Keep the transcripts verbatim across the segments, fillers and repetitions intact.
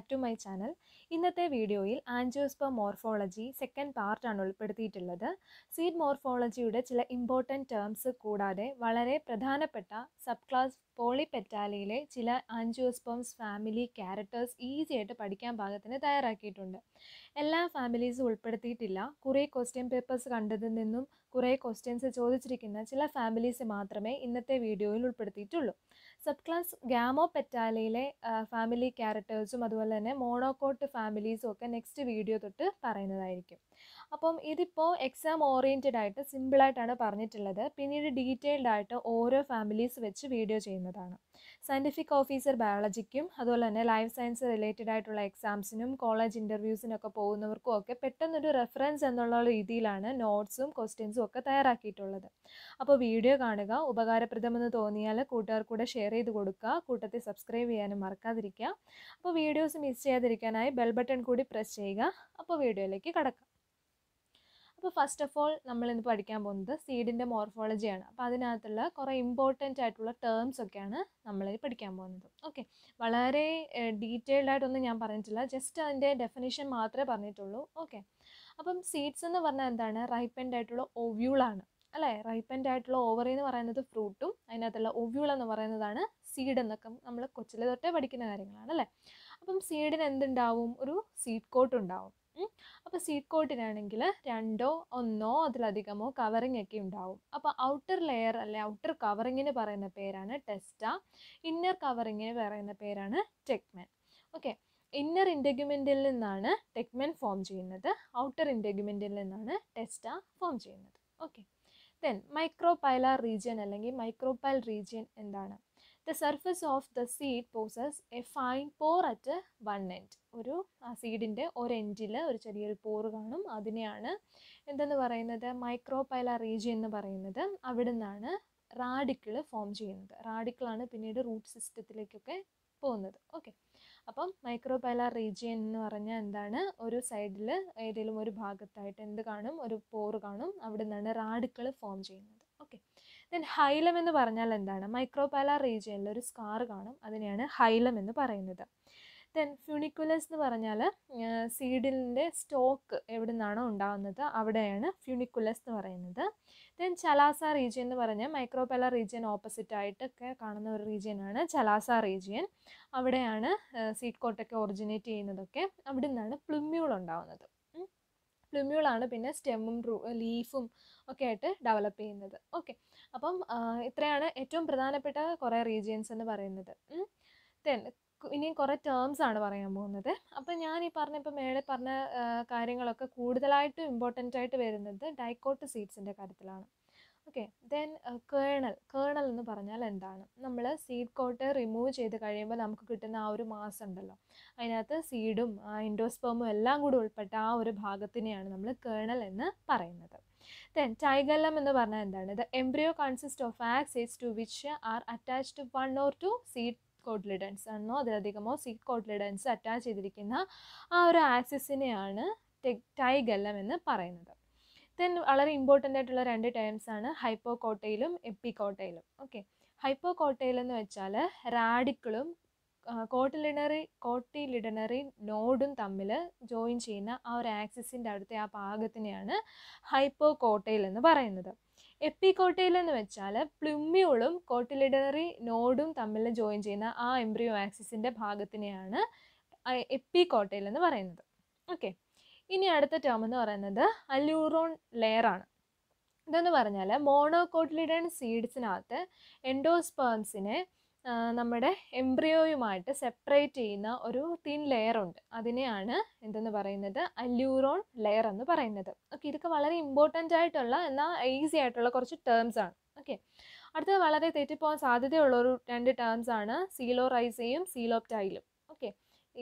back to my channel. ഇന്നത്തെ വീഡിയോയിൽ angiosperm morphology second പാർട്ടാണ് ഉൾപ്പെടുത്തിയിട്ടുള്ളത്. സീഡ് മോർഫോളജിയുടെ ചില ഇമ്പോർട്ടൻറ്റ് ടേംസ് കൂടാതെ വളരെ പ്രധാനപ്പെട്ട സബ് ക്ലാസ് പോളിപെറ്റാലയിലെ ചില ആൻജിയോസ്പേംസ് ഫാമിലി ക്യാരക്ടേഴ്സ് ഈസി ആയിട്ട് പഠിക്കാൻ പാകത്തിന് തയ്യാറാക്കിയിട്ടുണ്ട്. എല്ലാ ഫാമിലീസും ഉൾപ്പെടുത്തിയിട്ടില്ല. കുറേ ക്വസ്റ്റ്യൻ പേപ്പേഴ്സ് കണ്ടതിൽ നിന്നും കുറേ ക്വസ്റ്റ്യൻസ് ചോദിച്ചിരിക്കുന്ന ചില ഫാമിലീസ് മാത്രമേ ഇന്നത്തെ വീഡിയോയിൽ ഉൾപ്പെടുത്തിയിട്ടുള്ളൂ. സബ് ക്ലാസ് ഗാമോപെറ്റാലയിലെ ഫാമിലി ക്യാരക്ടേഴ്സും അതുപോലെ തന്നെ മോണോക്കോട്ട് ഫാമിലീസും ഒക്കെ നെക്സ്റ്റ് വീഡിയോ തൊട്ട് പറയുന്നതായിരിക്കും. അപ്പം ഇതിപ്പോൾ എക്സാം ഓറിയൻറ്റഡ് ആയിട്ട് സിമ്പിളായിട്ടാണ് പറഞ്ഞിട്ടുള്ളത്. പിന്നീട് ഡീറ്റെയിൽഡ് ആയിട്ട് ഓരോ ഫാമിലീസ് വെച്ച് വീഡിയോ ചെയ്യുന്നതാണ്. സയൻറ്റിഫിക് ഓഫീസർ ബയോളജിക്കും അതുപോലെ തന്നെ ലൈഫ് സയൻസ് റിലേറ്റഡ് ആയിട്ടുള്ള എക്സാംസിനും കോളേജ് ഇൻ്റർവ്യൂസിനൊക്കെ പോകുന്നവർക്കും ഒക്കെ പെട്ടെന്നൊരു റെഫറൻസ് എന്നുള്ള രീതിയിലാണ് നോട്ട്സും ക്വസ്റ്റ്യൻസും ഒക്കെ തയ്യാറാക്കിയിട്ടുള്ളത്. അപ്പോൾ വീഡിയോ കാണുക, ഉപകാരപ്രദമെന്ന് തോന്നിയാൽ കൂട്ടുകാർക്കൂടെ ഷെയർ ചെയ്ത് കൊടുക്കുക, കൂട്ടത്തിൽ സബ്സ്ക്രൈബ് ചെയ്യാനും മറക്കാതിരിക്കുക. അപ്പോൾ വീഡിയോസ് മിസ് ചെയ്യാതിരിക്കാനായി ബെൽ ബട്ടൺ കൂടി പ്രസ് ചെയ്യുക. അപ്പോൾ വീഡിയോയിലേക്ക് കടക്കാം. അപ്പോൾ ഫസ്റ്റ് ഓഫ് ഓൾ നമ്മളിന്ന് പഠിക്കാൻ പോകുന്നത് സീഡിൻ്റെ മോർഫോളജിയാണ്. അപ്പോൾ അതിനകത്തുള്ള കുറേ ഇമ്പോർട്ടൻ്റ് ആയിട്ടുള്ള ടേംസ് ഒക്കെയാണ് നമ്മളിത് പഠിക്കാൻ പോകുന്നത്. ഓക്കെ, വളരെ ഡീറ്റെയിൽഡ് ആയിട്ടൊന്നും ഞാൻ പറഞ്ഞിട്ടില്ല, ജസ്റ്റ് അതിൻ്റെ ഡെഫിനിഷൻ മാത്രമേ പറഞ്ഞിട്ടുള്ളൂ. ഓക്കെ, അപ്പം സീഡ്സ് എന്ന് പറഞ്ഞാൽ എന്താണ്? റൈപ്പൻഡ് ആയിട്ടുള്ള ഒവ്യൂളാണ് അല്ലേ? റൈപ്പൻഡ് ആയിട്ടുള്ള ഓവറി എന്ന് പറയുന്നത് ഫ്രൂട്ടും അതിനകത്തുള്ള ഒവ്യൂൾ എന്ന് പറയുന്നതാണ് സീഡ് എന്നൊക്കെ നമ്മൾ കൊച്ചിലെ തൊട്ടേ പഠിക്കുന്ന കാര്യങ്ങളാണ് അല്ലേ? അപ്പം സീഡിന് എന്തുണ്ടാവും? ഒരു സീഡ് കോട്ട് ഉണ്ടാവും. അപ്പോൾ സീഡ് കോട്ടിനാണെങ്കിൽ രണ്ടോ ഒന്നോ അതിലധികമോ കവറിങ് ഒക്കെ ഉണ്ടാവും. അപ്പോൾ ഔട്ടർ ലെയർ അല്ലെ ഔട്ടർ കവറിങ്ങിന് പറയുന്ന പേരാണ് ടെസ്റ്റ, ഇന്നർ കവറിങ്ങിന് പറയുന്ന പേരാണ് ടെഗ്മെൻ. ഓക്കെ, ഇന്നർ ഇൻറ്റഗ്യുമെൻറ്റിൽ നിന്നാണ് ടെഗ്മെൻ ഫോം ചെയ്യുന്നത്, ഔട്ടർ ഇൻറ്റഗ്യുമെൻറ്റിൽ നിന്നാണ് ടെസ്റ്റ ഫോം ചെയ്യുന്നത്. ഓക്കെ, ദെൻ മൈക്രോപൈലാർ റീജിയൻ അല്ലെങ്കിൽ മൈക്രോപൈൽ റീജിയൻ എന്താണ്? The surface of the seed possesses a fine pore at one end. ഒരു സീഡിൻ്റെ ഒരു എൻഡിൽ ഒരു ചെറിയൊരു പോറ് കാണും. അതിനെയാണ് എന്തെന്ന് പറയുന്നത്? മൈക്രോപൈല റീജിയൻ എന്ന് പറയുന്നത്. അവിടെ നിന്നാണ് റാഡിക്കിൾ ഫോം ചെയ്യുന്നത്. റാഡിക്കിളാണ് പിന്നീട് റൂട്ട് സിസ്റ്റത്തിലേക്കൊക്കെ പോകുന്നത്. ഓക്കെ, അപ്പം മൈക്രോപൈല റീജിയൻ എന്ന് പറഞ്ഞാൽ എന്താണ്? ഒരു സൈഡിൽ ഏതെങ്കിലും ഒരു ഭാഗത്തായിട്ട് എന്ത് കാണും? ഒരു പോറ് കാണും. അവിടെ നിന്നാണ് റാഡിക്കിൾ ഫോം ചെയ്യുന്നത്. ഓക്കെ, ദെൻ ഹൈലം എന്ന് പറഞ്ഞാൽ എന്താണ്? മൈക്രോപൈല റീജിയനിൽ ഒരു സ്കാർ കാണും, അതിനെയാണ് ഹൈലം എന്ന് പറയുന്നത്. ദെൻ ഫ്യൂണിക്കുലസ് എന്ന് പറഞ്ഞാൽ സീഡിൻ്റെ സ്റ്റോക്ക് എവിടെ നിന്നാണോ ഉണ്ടാകുന്നത് അവിടെയാണ് ഫ്യൂണിക്കുലസ് എന്ന് പറയുന്നത്. ദെൻ ചലാസ റീജിയൻ എന്ന് പറഞ്ഞാൽ മൈക്രോപൈല റീജിയൻ ഓപ്പോസിറ്റായിട്ടൊക്കെ കാണുന്ന ഒരു റീജിയനാണ് ചലാസ റീജിയൻ. അവിടെയാണ് സീഡ് കോട്ടൊക്കെ ഒറിജിനേറ്റ് ചെയ്യുന്നതൊക്കെ. അവിടെ നിന്നാണ് പ്ലുമ്യൂൾ ഉണ്ടാകുന്നത്. പ്ലുമ്യൂളാണ് പിന്നെ സ്റ്റെമ്മും ലീഫും ഒക്കെ ആയിട്ട് ഡെവലപ്പ് ചെയ്യുന്നത്. ഓക്കെ, അപ്പം ഇത്രയാണ് ഏറ്റവും പ്രധാനപ്പെട്ട കുറേ റീജിയൻസ് എന്ന് പറയുന്നത്. ദെൻ ഇനിയും കുറേ ടേംസ് ആണ് പറയാൻ പോകുന്നത്. അപ്പം ഞാൻ ഈ പറഞ്ഞ ഇപ്പോൾ മേലെ പറഞ്ഞ കാര്യങ്ങളൊക്കെ കൂടുതലായിട്ടും ഇമ്പോർട്ടൻ്റ് ആയിട്ട് വരുന്നത് ഡൈക്കോട്ട് സീഡ്സിൻ്റെ കാര്യത്തിലാണ്. ഓക്കെ, ദെൻ കേണൽ കേണൽ എന്ന് പറഞ്ഞാൽ എന്താണ്? നമ്മൾ സീഡ് കോട്ട് റിമൂവ് ചെയ്ത് കഴിയുമ്പോൾ നമുക്ക് കിട്ടുന്ന ആ ഒരു മാസ് ഉണ്ടല്ലോ, അതിനകത്ത് സീഡും എൻഡോസ്പേമും എല്ലാം കൂടി ഉൾപ്പെട്ട ആ ഒരു ഭാഗത്തിനെയാണ് നമ്മൾ കേണൽ എന്ന് പറയുന്നത്. ദെൻ ടൈഗല്ലം എന്ന് പറഞ്ഞാൽ എന്താണ്? The embryo consist of axis to which are attached one or two seed cotyledons എന്നോ അതിലധികമോ സീഡ് കോട്ട്ലിഡൻസ് അറ്റാച്ച് ചെയ്തിരിക്കുന്ന ആ ഒരു ആക്സിസിനെയാണ് ടൈഗല്ലം എന്ന് പറയുന്നത്. ദെൻ വളരെ ഇമ്പോർട്ടൻ്റ് ആയിട്ടുള്ള രണ്ട് ടേംസാണ് ഹൈപ്പോകോട്ടയിലും എപ്പികോട്ടയിലും. ഓക്കെ, ഹൈപ്പോകോട്ടയിലെന്ന് വെച്ചാൽ റാഡിക്കിളും കോട്ടിലിഡനറി കോട്ടിലിഡനറി നോഡും തമ്മിൽ ജോയിൻ ചെയ്യുന്ന ആ ഒരു ആക്സിസിൻ്റെ അടുത്ത ആ ഭാഗത്തിനെയാണ് ഹൈപ്പോകോട്ടയിൽ എന്ന് പറയുന്നത്. എപ്പികോട്ടയിലെന്ന് വെച്ചാൽ പ്ലുമ്യൂളും കോട്ടിലിഡനറി നോഡും തമ്മിൽ ജോയിൻ ചെയ്യുന്ന ആ എംബ്രിയോ ആക്സിസിൻ്റെ ഭാഗത്തിനെയാണ് എപ്പികോട്ടയിൽ എന്ന് പറയുന്നത്. ഓക്കെ, ഇനി അടുത്ത ടേം എന്ന് പറയുന്നത് അലൂറോൺ ലെയറാണ്. ഇതെന്ന് പറഞ്ഞാൽ മോണോകോട്ടിലിഡൻ സീഡ്സിനകത്ത് എൻഡോസ്പേംസിനെ നമ്മുടെ എംബ്രിയോയുമായിട്ട് സെപ്പറേറ്റ് ചെയ്യുന്ന ഒരു തിൻ ലെയറുണ്ട്. അതിനെയാണ് എന്തെന്ന് പറയുന്നത്? അലൂറോൺ ലെയർ എന്ന് പറയുന്നത്. ഓക്കെ, ഇതൊക്കെ വളരെ ഇമ്പോർട്ടൻ്റ് ആയിട്ടുള്ള എന്നാൽ ഈസി ആയിട്ടുള്ള കുറച്ച് ടേംസ് ആണ്. ഓക്കെ, അടുത്തത് വളരെ തെറ്റിപ്പോകാൻ സാധ്യതയുള്ളൊരു രണ്ട് ടേംസ് ആണ് സീലോറൈസയും സീലോപ്റ്റൈലും. ഓക്കെ,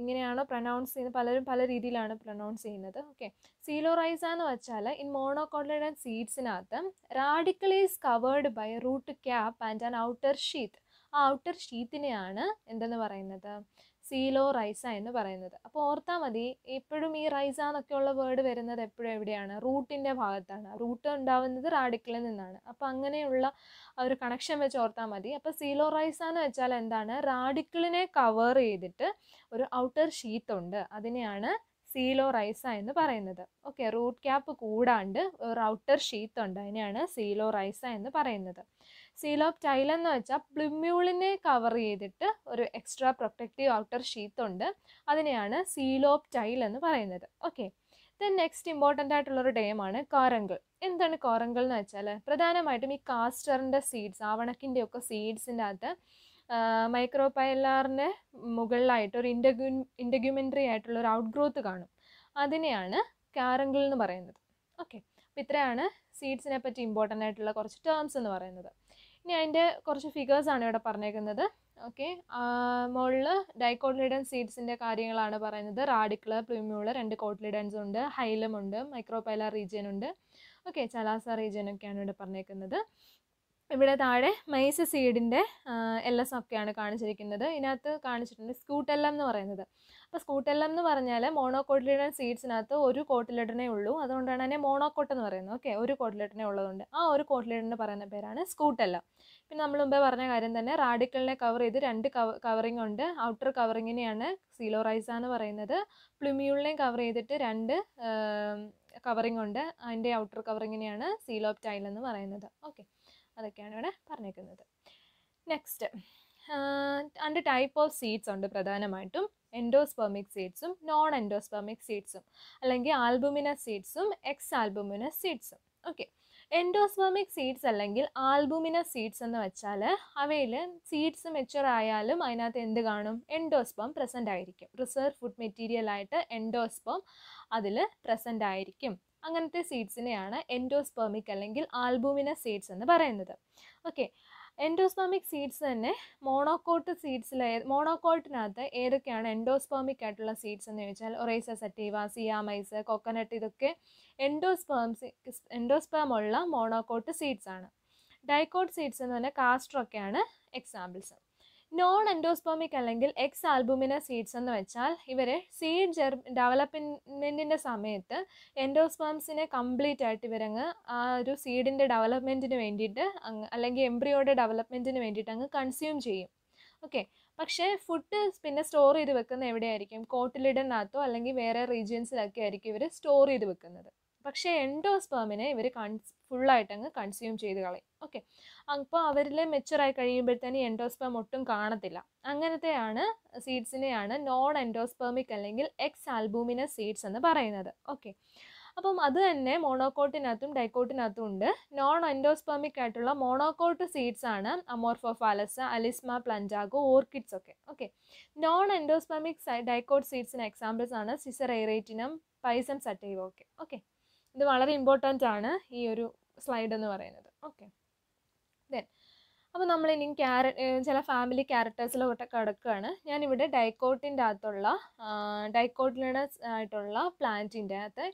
ഇങ്ങനെയാണോ പ്രൊനൗൺസ് ചെയ്യുന്നത്? പലരും പല രീതിയിലാണ് പ്രൊനൗൺസ് ചെയ്യുന്നത്. ഓക്കെ, സീലോറൈസ എന്ന് വെച്ചാൽ ഇൻ മോണോകോട്ടിലിഡൻ സീഡ്സിനകത്ത് radicle is covered by root cap and an outer sheath. ആ ഔട്ടർ ഷീത്തിനെയാണ് എന്തെന്ന് പറയുന്നത്? സീലോറൈസ എന്ന് പറയുന്നത്. അപ്പോൾ ഓർത്താൽ മതി, എപ്പോഴും ഈ റൈസ എന്നൊക്കെയുള്ള വേർഡ് വരുന്നത് എപ്പോഴും എവിടെയാണ്? റൂട്ടിൻ്റെ ഭാഗത്താണ്. റൂട്ട് ഉണ്ടാവുന്നത് റാഡിക്കിളിൽ നിന്നാണ്. അപ്പോൾ അങ്ങനെയുള്ള ഒരു കണക്ഷൻ വെച്ച് ഓർത്താൽ മതി. അപ്പോൾ സീലോറൈസ എന്ന് വെച്ചാൽ എന്താണ്? റാഡിക്കിളിനെ കവർ ചെയ്തിട്ട് ഒരു ഔട്ടർ ഷീറ്റ് ഉണ്ട്, അതിനെയാണ് സീലോറൈസ എന്ന് പറയുന്നത്. ഓക്കെ, റൂട്ട് ക്യാപ്പ് കൂടാണ്ട് ഒരു ഔട്ടർ ഷീറ്റ് ഉണ്ട്, അതിനെയാണ് സീലോറൈസ എന്ന് പറയുന്നത്. സീലോപ്റ്റൈൽ എന്ന് വെച്ചാൽ പ്ലിമ്യൂളിനെ കവർ ചെയ്തിട്ട് ഒരു എക്സ്ട്രാ പ്രൊട്ടക്റ്റീവ് ഔട്ടർ ഷീറ്റ് ഉണ്ട്, അതിനെയാണ് സീലോപ്റ്റൈൽ എന്ന് പറയുന്നത്. ഓക്കെ, ദെൻ നെക്സ്റ്റ് ഇമ്പോർട്ടൻ്റ് ആയിട്ടുള്ളൊരു ടൈമാണ് കോരങ്കിൾ. എന്താണ് കോരങ്കിൾ എന്ന് വെച്ചാൽ പ്രധാനമായിട്ടും ഈ കാസ്റ്ററിൻ്റെ സീഡ്സ്, ആവണക്കിൻ്റെ ഒക്കെ സീഡ്സിൻ്റെ അകത്ത് മൈക്രോപൈലാറിൻ്റെ മുകളിലായിട്ട് ഒരു ഇൻഡഗ്യൂ ഇൻഡഗ്യുമെൻ്ററി ആയിട്ടുള്ള ഒരു ഔട്ട്ഗ്രോത്ത് കാണും, അതിനെയാണ് കാരങ്കിൾ എന്ന് പറയുന്നത്. ഓക്കെ, അപ്പോൾ ഇത്രയാണ് സീഡ്സിനെ പറ്റി ഇമ്പോർട്ടൻ്റ് ആയിട്ടുള്ള കുറച്ച് ടേംസ് എന്ന് പറയുന്നത്. ഇനി അതിൻ്റെ കുറച്ച് ഫിഗേഴ്സാണ് ഇവിടെ പറഞ്ഞേക്കുന്നത്. ഓക്കെ, മുകളിൽ ഡൈക്കോട്ടിലിഡൻ സീഡ്സിൻ്റെ കാര്യങ്ങളാണ് പറയുന്നത്. റാഡിക്കുലർ, പ്ലിമ്യൂള്, രണ്ട് കോട്ടിലിഡൻസ് ഉണ്ട്, ഹൈലം ഉണ്ട്, മൈക്രോപൈലാർ റീജിയൻ ഉണ്ട്. ഓക്കെ, ചലാസ റീജിയൻ ഒക്കെയാണ് ഇവിടെ പറഞ്ഞേക്കുന്നത്. ഇവിടെ താഴെ മൈസ് സീഡിൻ്റെ എൽ എസ് ഒക്കെയാണ് കാണിച്ചിരിക്കുന്നത്. ഇതിനകത്ത് കാണിച്ചിട്ടുണ്ട് സ്കൂട്ടെല്ലം എന്ന് പറയുന്നത്. അപ്പോൾ സ്കൂട്ടെല്ലം എന്ന് പറഞ്ഞാൽ മോണോകോട്ടിലിഡൻ സീഡ്സിനകത്ത് ഒരു കോട്ടിലിഡനേ ഉള്ളൂ, അതുകൊണ്ടാണ് അതിനെ മോണോകോട്ട് എന്ന് പറയുന്നത്. ഓക്കെ, ഒരു കോട്ടിലിഡനേ ഉള്ളതുകൊണ്ട് ആ ഒരു കോട്ടിലിഡന് പറയുന്ന പേരാണ് സ്കൂട്ടെല്ലം. പിന്നെ നമ്മൾ മുമ്പേ പറഞ്ഞ കാര്യം തന്നെ, റാഡിക്കലിനെ കവർ ചെയ്ത് രണ്ട് കവ കവറിങ് ഉണ്ട്. ഔട്ടർ കവറിങ്ങിനെയാണ് സീലോറൈസ എന്ന് പറയുന്നത്. പ്ലിമ്യൂളിനെ കവർ ചെയ്തിട്ട് രണ്ട് കവറിങ് ഉണ്ട്, അതിൻ്റെ ഔട്ടർ കവറിങ്ങിനെയാണ് സീലോപ്റ്റൈൽ എന്ന് പറയുന്നത്. ഓക്കെ, അതൊക്കെയാണ് ഇവിടെ പറഞ്ഞേക്കുന്നത്. നെക്സ്റ്റ് രണ്ട് ടൈപ്പ് ഓഫ് സീഡ്സ് ഉണ്ട്. പ്രധാനമായിട്ടും എൻഡോസ്പെർമിക് സീഡ്സും നോൺ എൻഡോസ്പെർമിക് സീഡ്സും, അല്ലെങ്കിൽ ആൽബുമിനസ് സീഡ്സും എക്സ് ആൽബുമിനസ് സീഡ്സും. ഓക്കെ, എൻഡോസ്പെർമിക് സീഡ്സ് അല്ലെങ്കിൽ ആൽബുമിനസ് സീഡ്സ് എന്ന് വെച്ചാൽ അവയിൽ സീഡ്സ് മെച്ചുവർ ആയാലും അതിനകത്ത് എന്ത് കാണും? എൻഡോസ്പേം പ്രസൻ്റ് ആയിരിക്കും. റിസർവ് ഫുഡ് മെറ്റീരിയലായിട്ട് എൻഡോസ്പേം അതിൽ പ്രസൻ്റ് ആയിരിക്കും. അങ്ങനത്തെ സീഡ്സിനെയാണ് എൻഡോസ്പെർമിക് അല്ലെങ്കിൽ ആൽബുമിനസ് സീഡ്സ് എന്ന് പറയുന്നത്. ഓക്കെ, എൻഡോസ്പെർമിക് സീഡ്സ് തന്നെ മോണോകോട്ട് സീഡ്സിലെ മോണോകോട്ടിനകത്ത് ഏതൊക്കെയാണ് എൻഡോസ്പെർമിക് ആയിട്ടുള്ള സീഡ്സ് എന്ന് ചോദിച്ചാൽ ഒറേസ സറ്റീവ, സിയാമൈസ്, കോക്കനട്ട്, ഇതൊക്കെ എൻഡോസ്പേംസ് എൻഡോസ്പേം ഉള്ള മോണോകോട്ട് സീഡ്സ് ആണ്. ഡൈക്കോട്ട് സീഡ്സ് എന്ന് പറഞ്ഞാൽ കാസ്റ്ററൊക്കെയാണ് എക്സാമ്പിൾസ്. നോൺ എൻഡോസ്പെർമിക് അല്ലെങ്കിൽ എക്സ് ആൽബുമിനസ് സീഡ്സ് എന്ന് വെച്ചാൽ ഇവർ സീഡ് ജെർ ഡെവലപ്മെൻറ്റിൻ്റെ സമയത്ത് എൻഡോസ്പേംസിനെ കംപ്ലീറ്റ് ആയിട്ട് ഇവരങ്ങ് ആ ഒരു സീഡിൻ്റെ ഡെവലപ്മെൻറ്റിന് വേണ്ടിയിട്ട് അങ്ങ് അല്ലെങ്കിൽ എംബ്രിയോയുടെ ഡെവലപ്മെൻറ്റിന് വേണ്ടിയിട്ട് അങ്ങ് കൺസ്യൂം ചെയ്യും. ഓക്കെ, പക്ഷേ ഫുഡ് പിന്നെ സ്റ്റോർ ചെയ്ത് വെക്കുന്ന എവിടെയായിരിക്കും? കോട്ടിലിഡനകത്തോ അല്ലെങ്കിൽ വേറെ റീജിയൻസിലൊക്കെ ആയിരിക്കും ഇവർ സ്റ്റോർ ചെയ്ത് വെക്കുന്നത്. പക്ഷേ എൻഡോസ്പേമിനെ ഇവർ കൺസ് ഫുള്ളായിട്ടങ്ങ് കൺസ്യൂം ചെയ്ത് കളയും. ഓക്കെ, അപ്പോൾ അവരിലെ മെച്ചുറായി കഴിയുമ്പോഴത്തേന് എൻഡോസ്പേം ഒട്ടും കാണത്തില്ല. അങ്ങനത്തെയാണ് സീഡ്സിനെയാണ് നോൺ എൻഡോസ്പേമിക് അല്ലെങ്കിൽ എക്സ് ആൽബുമിനസ് സീഡ്സ് എന്ന് പറയുന്നത്. ഓക്കെ, അപ്പം അത് തന്നെ മോണോകോട്ടിനകത്തും ഡൈക്കോട്ടിനകത്തും ഉണ്ട്. നോൺ എൻഡോസ്പേമിക് ആയിട്ടുള്ള മോണോകോട്ട് സീഡ്സാണ് അമോർഫോഫാലസ്, അലിസ്മ, പ്ലഞ്ചാഗോ, ഓർക്കിഡ്സ് ഒക്കെ. ഓക്കെ, നോൺ എൻഡോസ്പേമിക് ഡൈക്കോട്ട് സീഡ്സിന് എക്സാമ്പിൾസ് ആണ് സിസറൈറേറ്റിനം, പൈസം സറ്റൈവ ഒക്കെ. ഓക്കെ, ഇത് വളരെ ഇമ്പോർട്ടൻ്റ് ആണ് ഈ ഒരു സ്ലൈഡ് എന്ന് പറയുന്നത്. ഓക്കെ, ദെൻ അപ്പോൾ നമ്മളിനി ക്യാര ചില ഫാമിലി ക്യാരക്ടേഴ്സിലോട്ട് കിടക്കുകയാണ്. ഞാനിവിടെ ഡൈക്കോട്ടിൻ്റെ അകത്തുള്ള ഡൈക്കോട്ടിലൂടെ ആയിട്ടുള്ള പ്ലാന്റിൻ്റെ അകത്ത്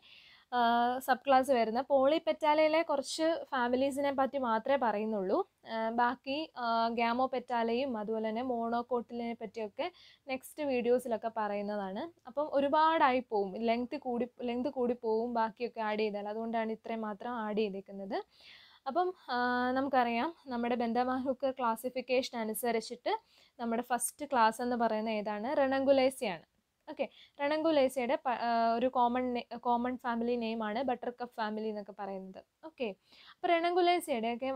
സബ് ക്ലാസ് വരുന്ന പോളിപെറ്റാലയിലെ കുറച്ച് ഫാമിലീസിനെ പറ്റി മാത്രമേ പറയുന്നുള്ളൂ. ബാക്കി ഗ്യാമോ പെറ്റാലയും അതുപോലെ തന്നെ മോണോകോട്ടിലിനെ പറ്റിയൊക്കെ നെക്സ്റ്റ് വീഡിയോസിലൊക്കെ പറയുന്നതാണ്. അപ്പം ഒരുപാടായി പോവും, ലെങ്ത് കൂടി ലെങ്ത് കൂടി പോവും ബാക്കിയൊക്കെ ആഡ് ചെയ്താൽ. അതുകൊണ്ടാണ് ഇത്രയും മാത്രം ആഡ് ചെയ്തേക്കുന്നത്. അപ്പം നമുക്കറിയാം നമ്മുടെ ബെന്തമാഹുക്ക് ക്ലാസിഫിക്കേഷൻ അനുസരിച്ചിട്ട് നമ്മുടെ ഫസ്റ്റ് ക്ലാസ് എന്ന് പറയുന്ന ഏതാണ്? റണങ്കുലേസിയാണ്. ഓക്കെ, റണങ്കുലേസിയുടെ ഒരു കോമൺ കോമൺ ഫാമിലി നെയിമാണ് ബട്ടർ കപ്പ് ഫാമിലി എന്നൊക്കെ പറയുന്നത്. ഓക്കെ, അപ്പോൾ റണങ്കുലേസിയുടെ ഒക്കെ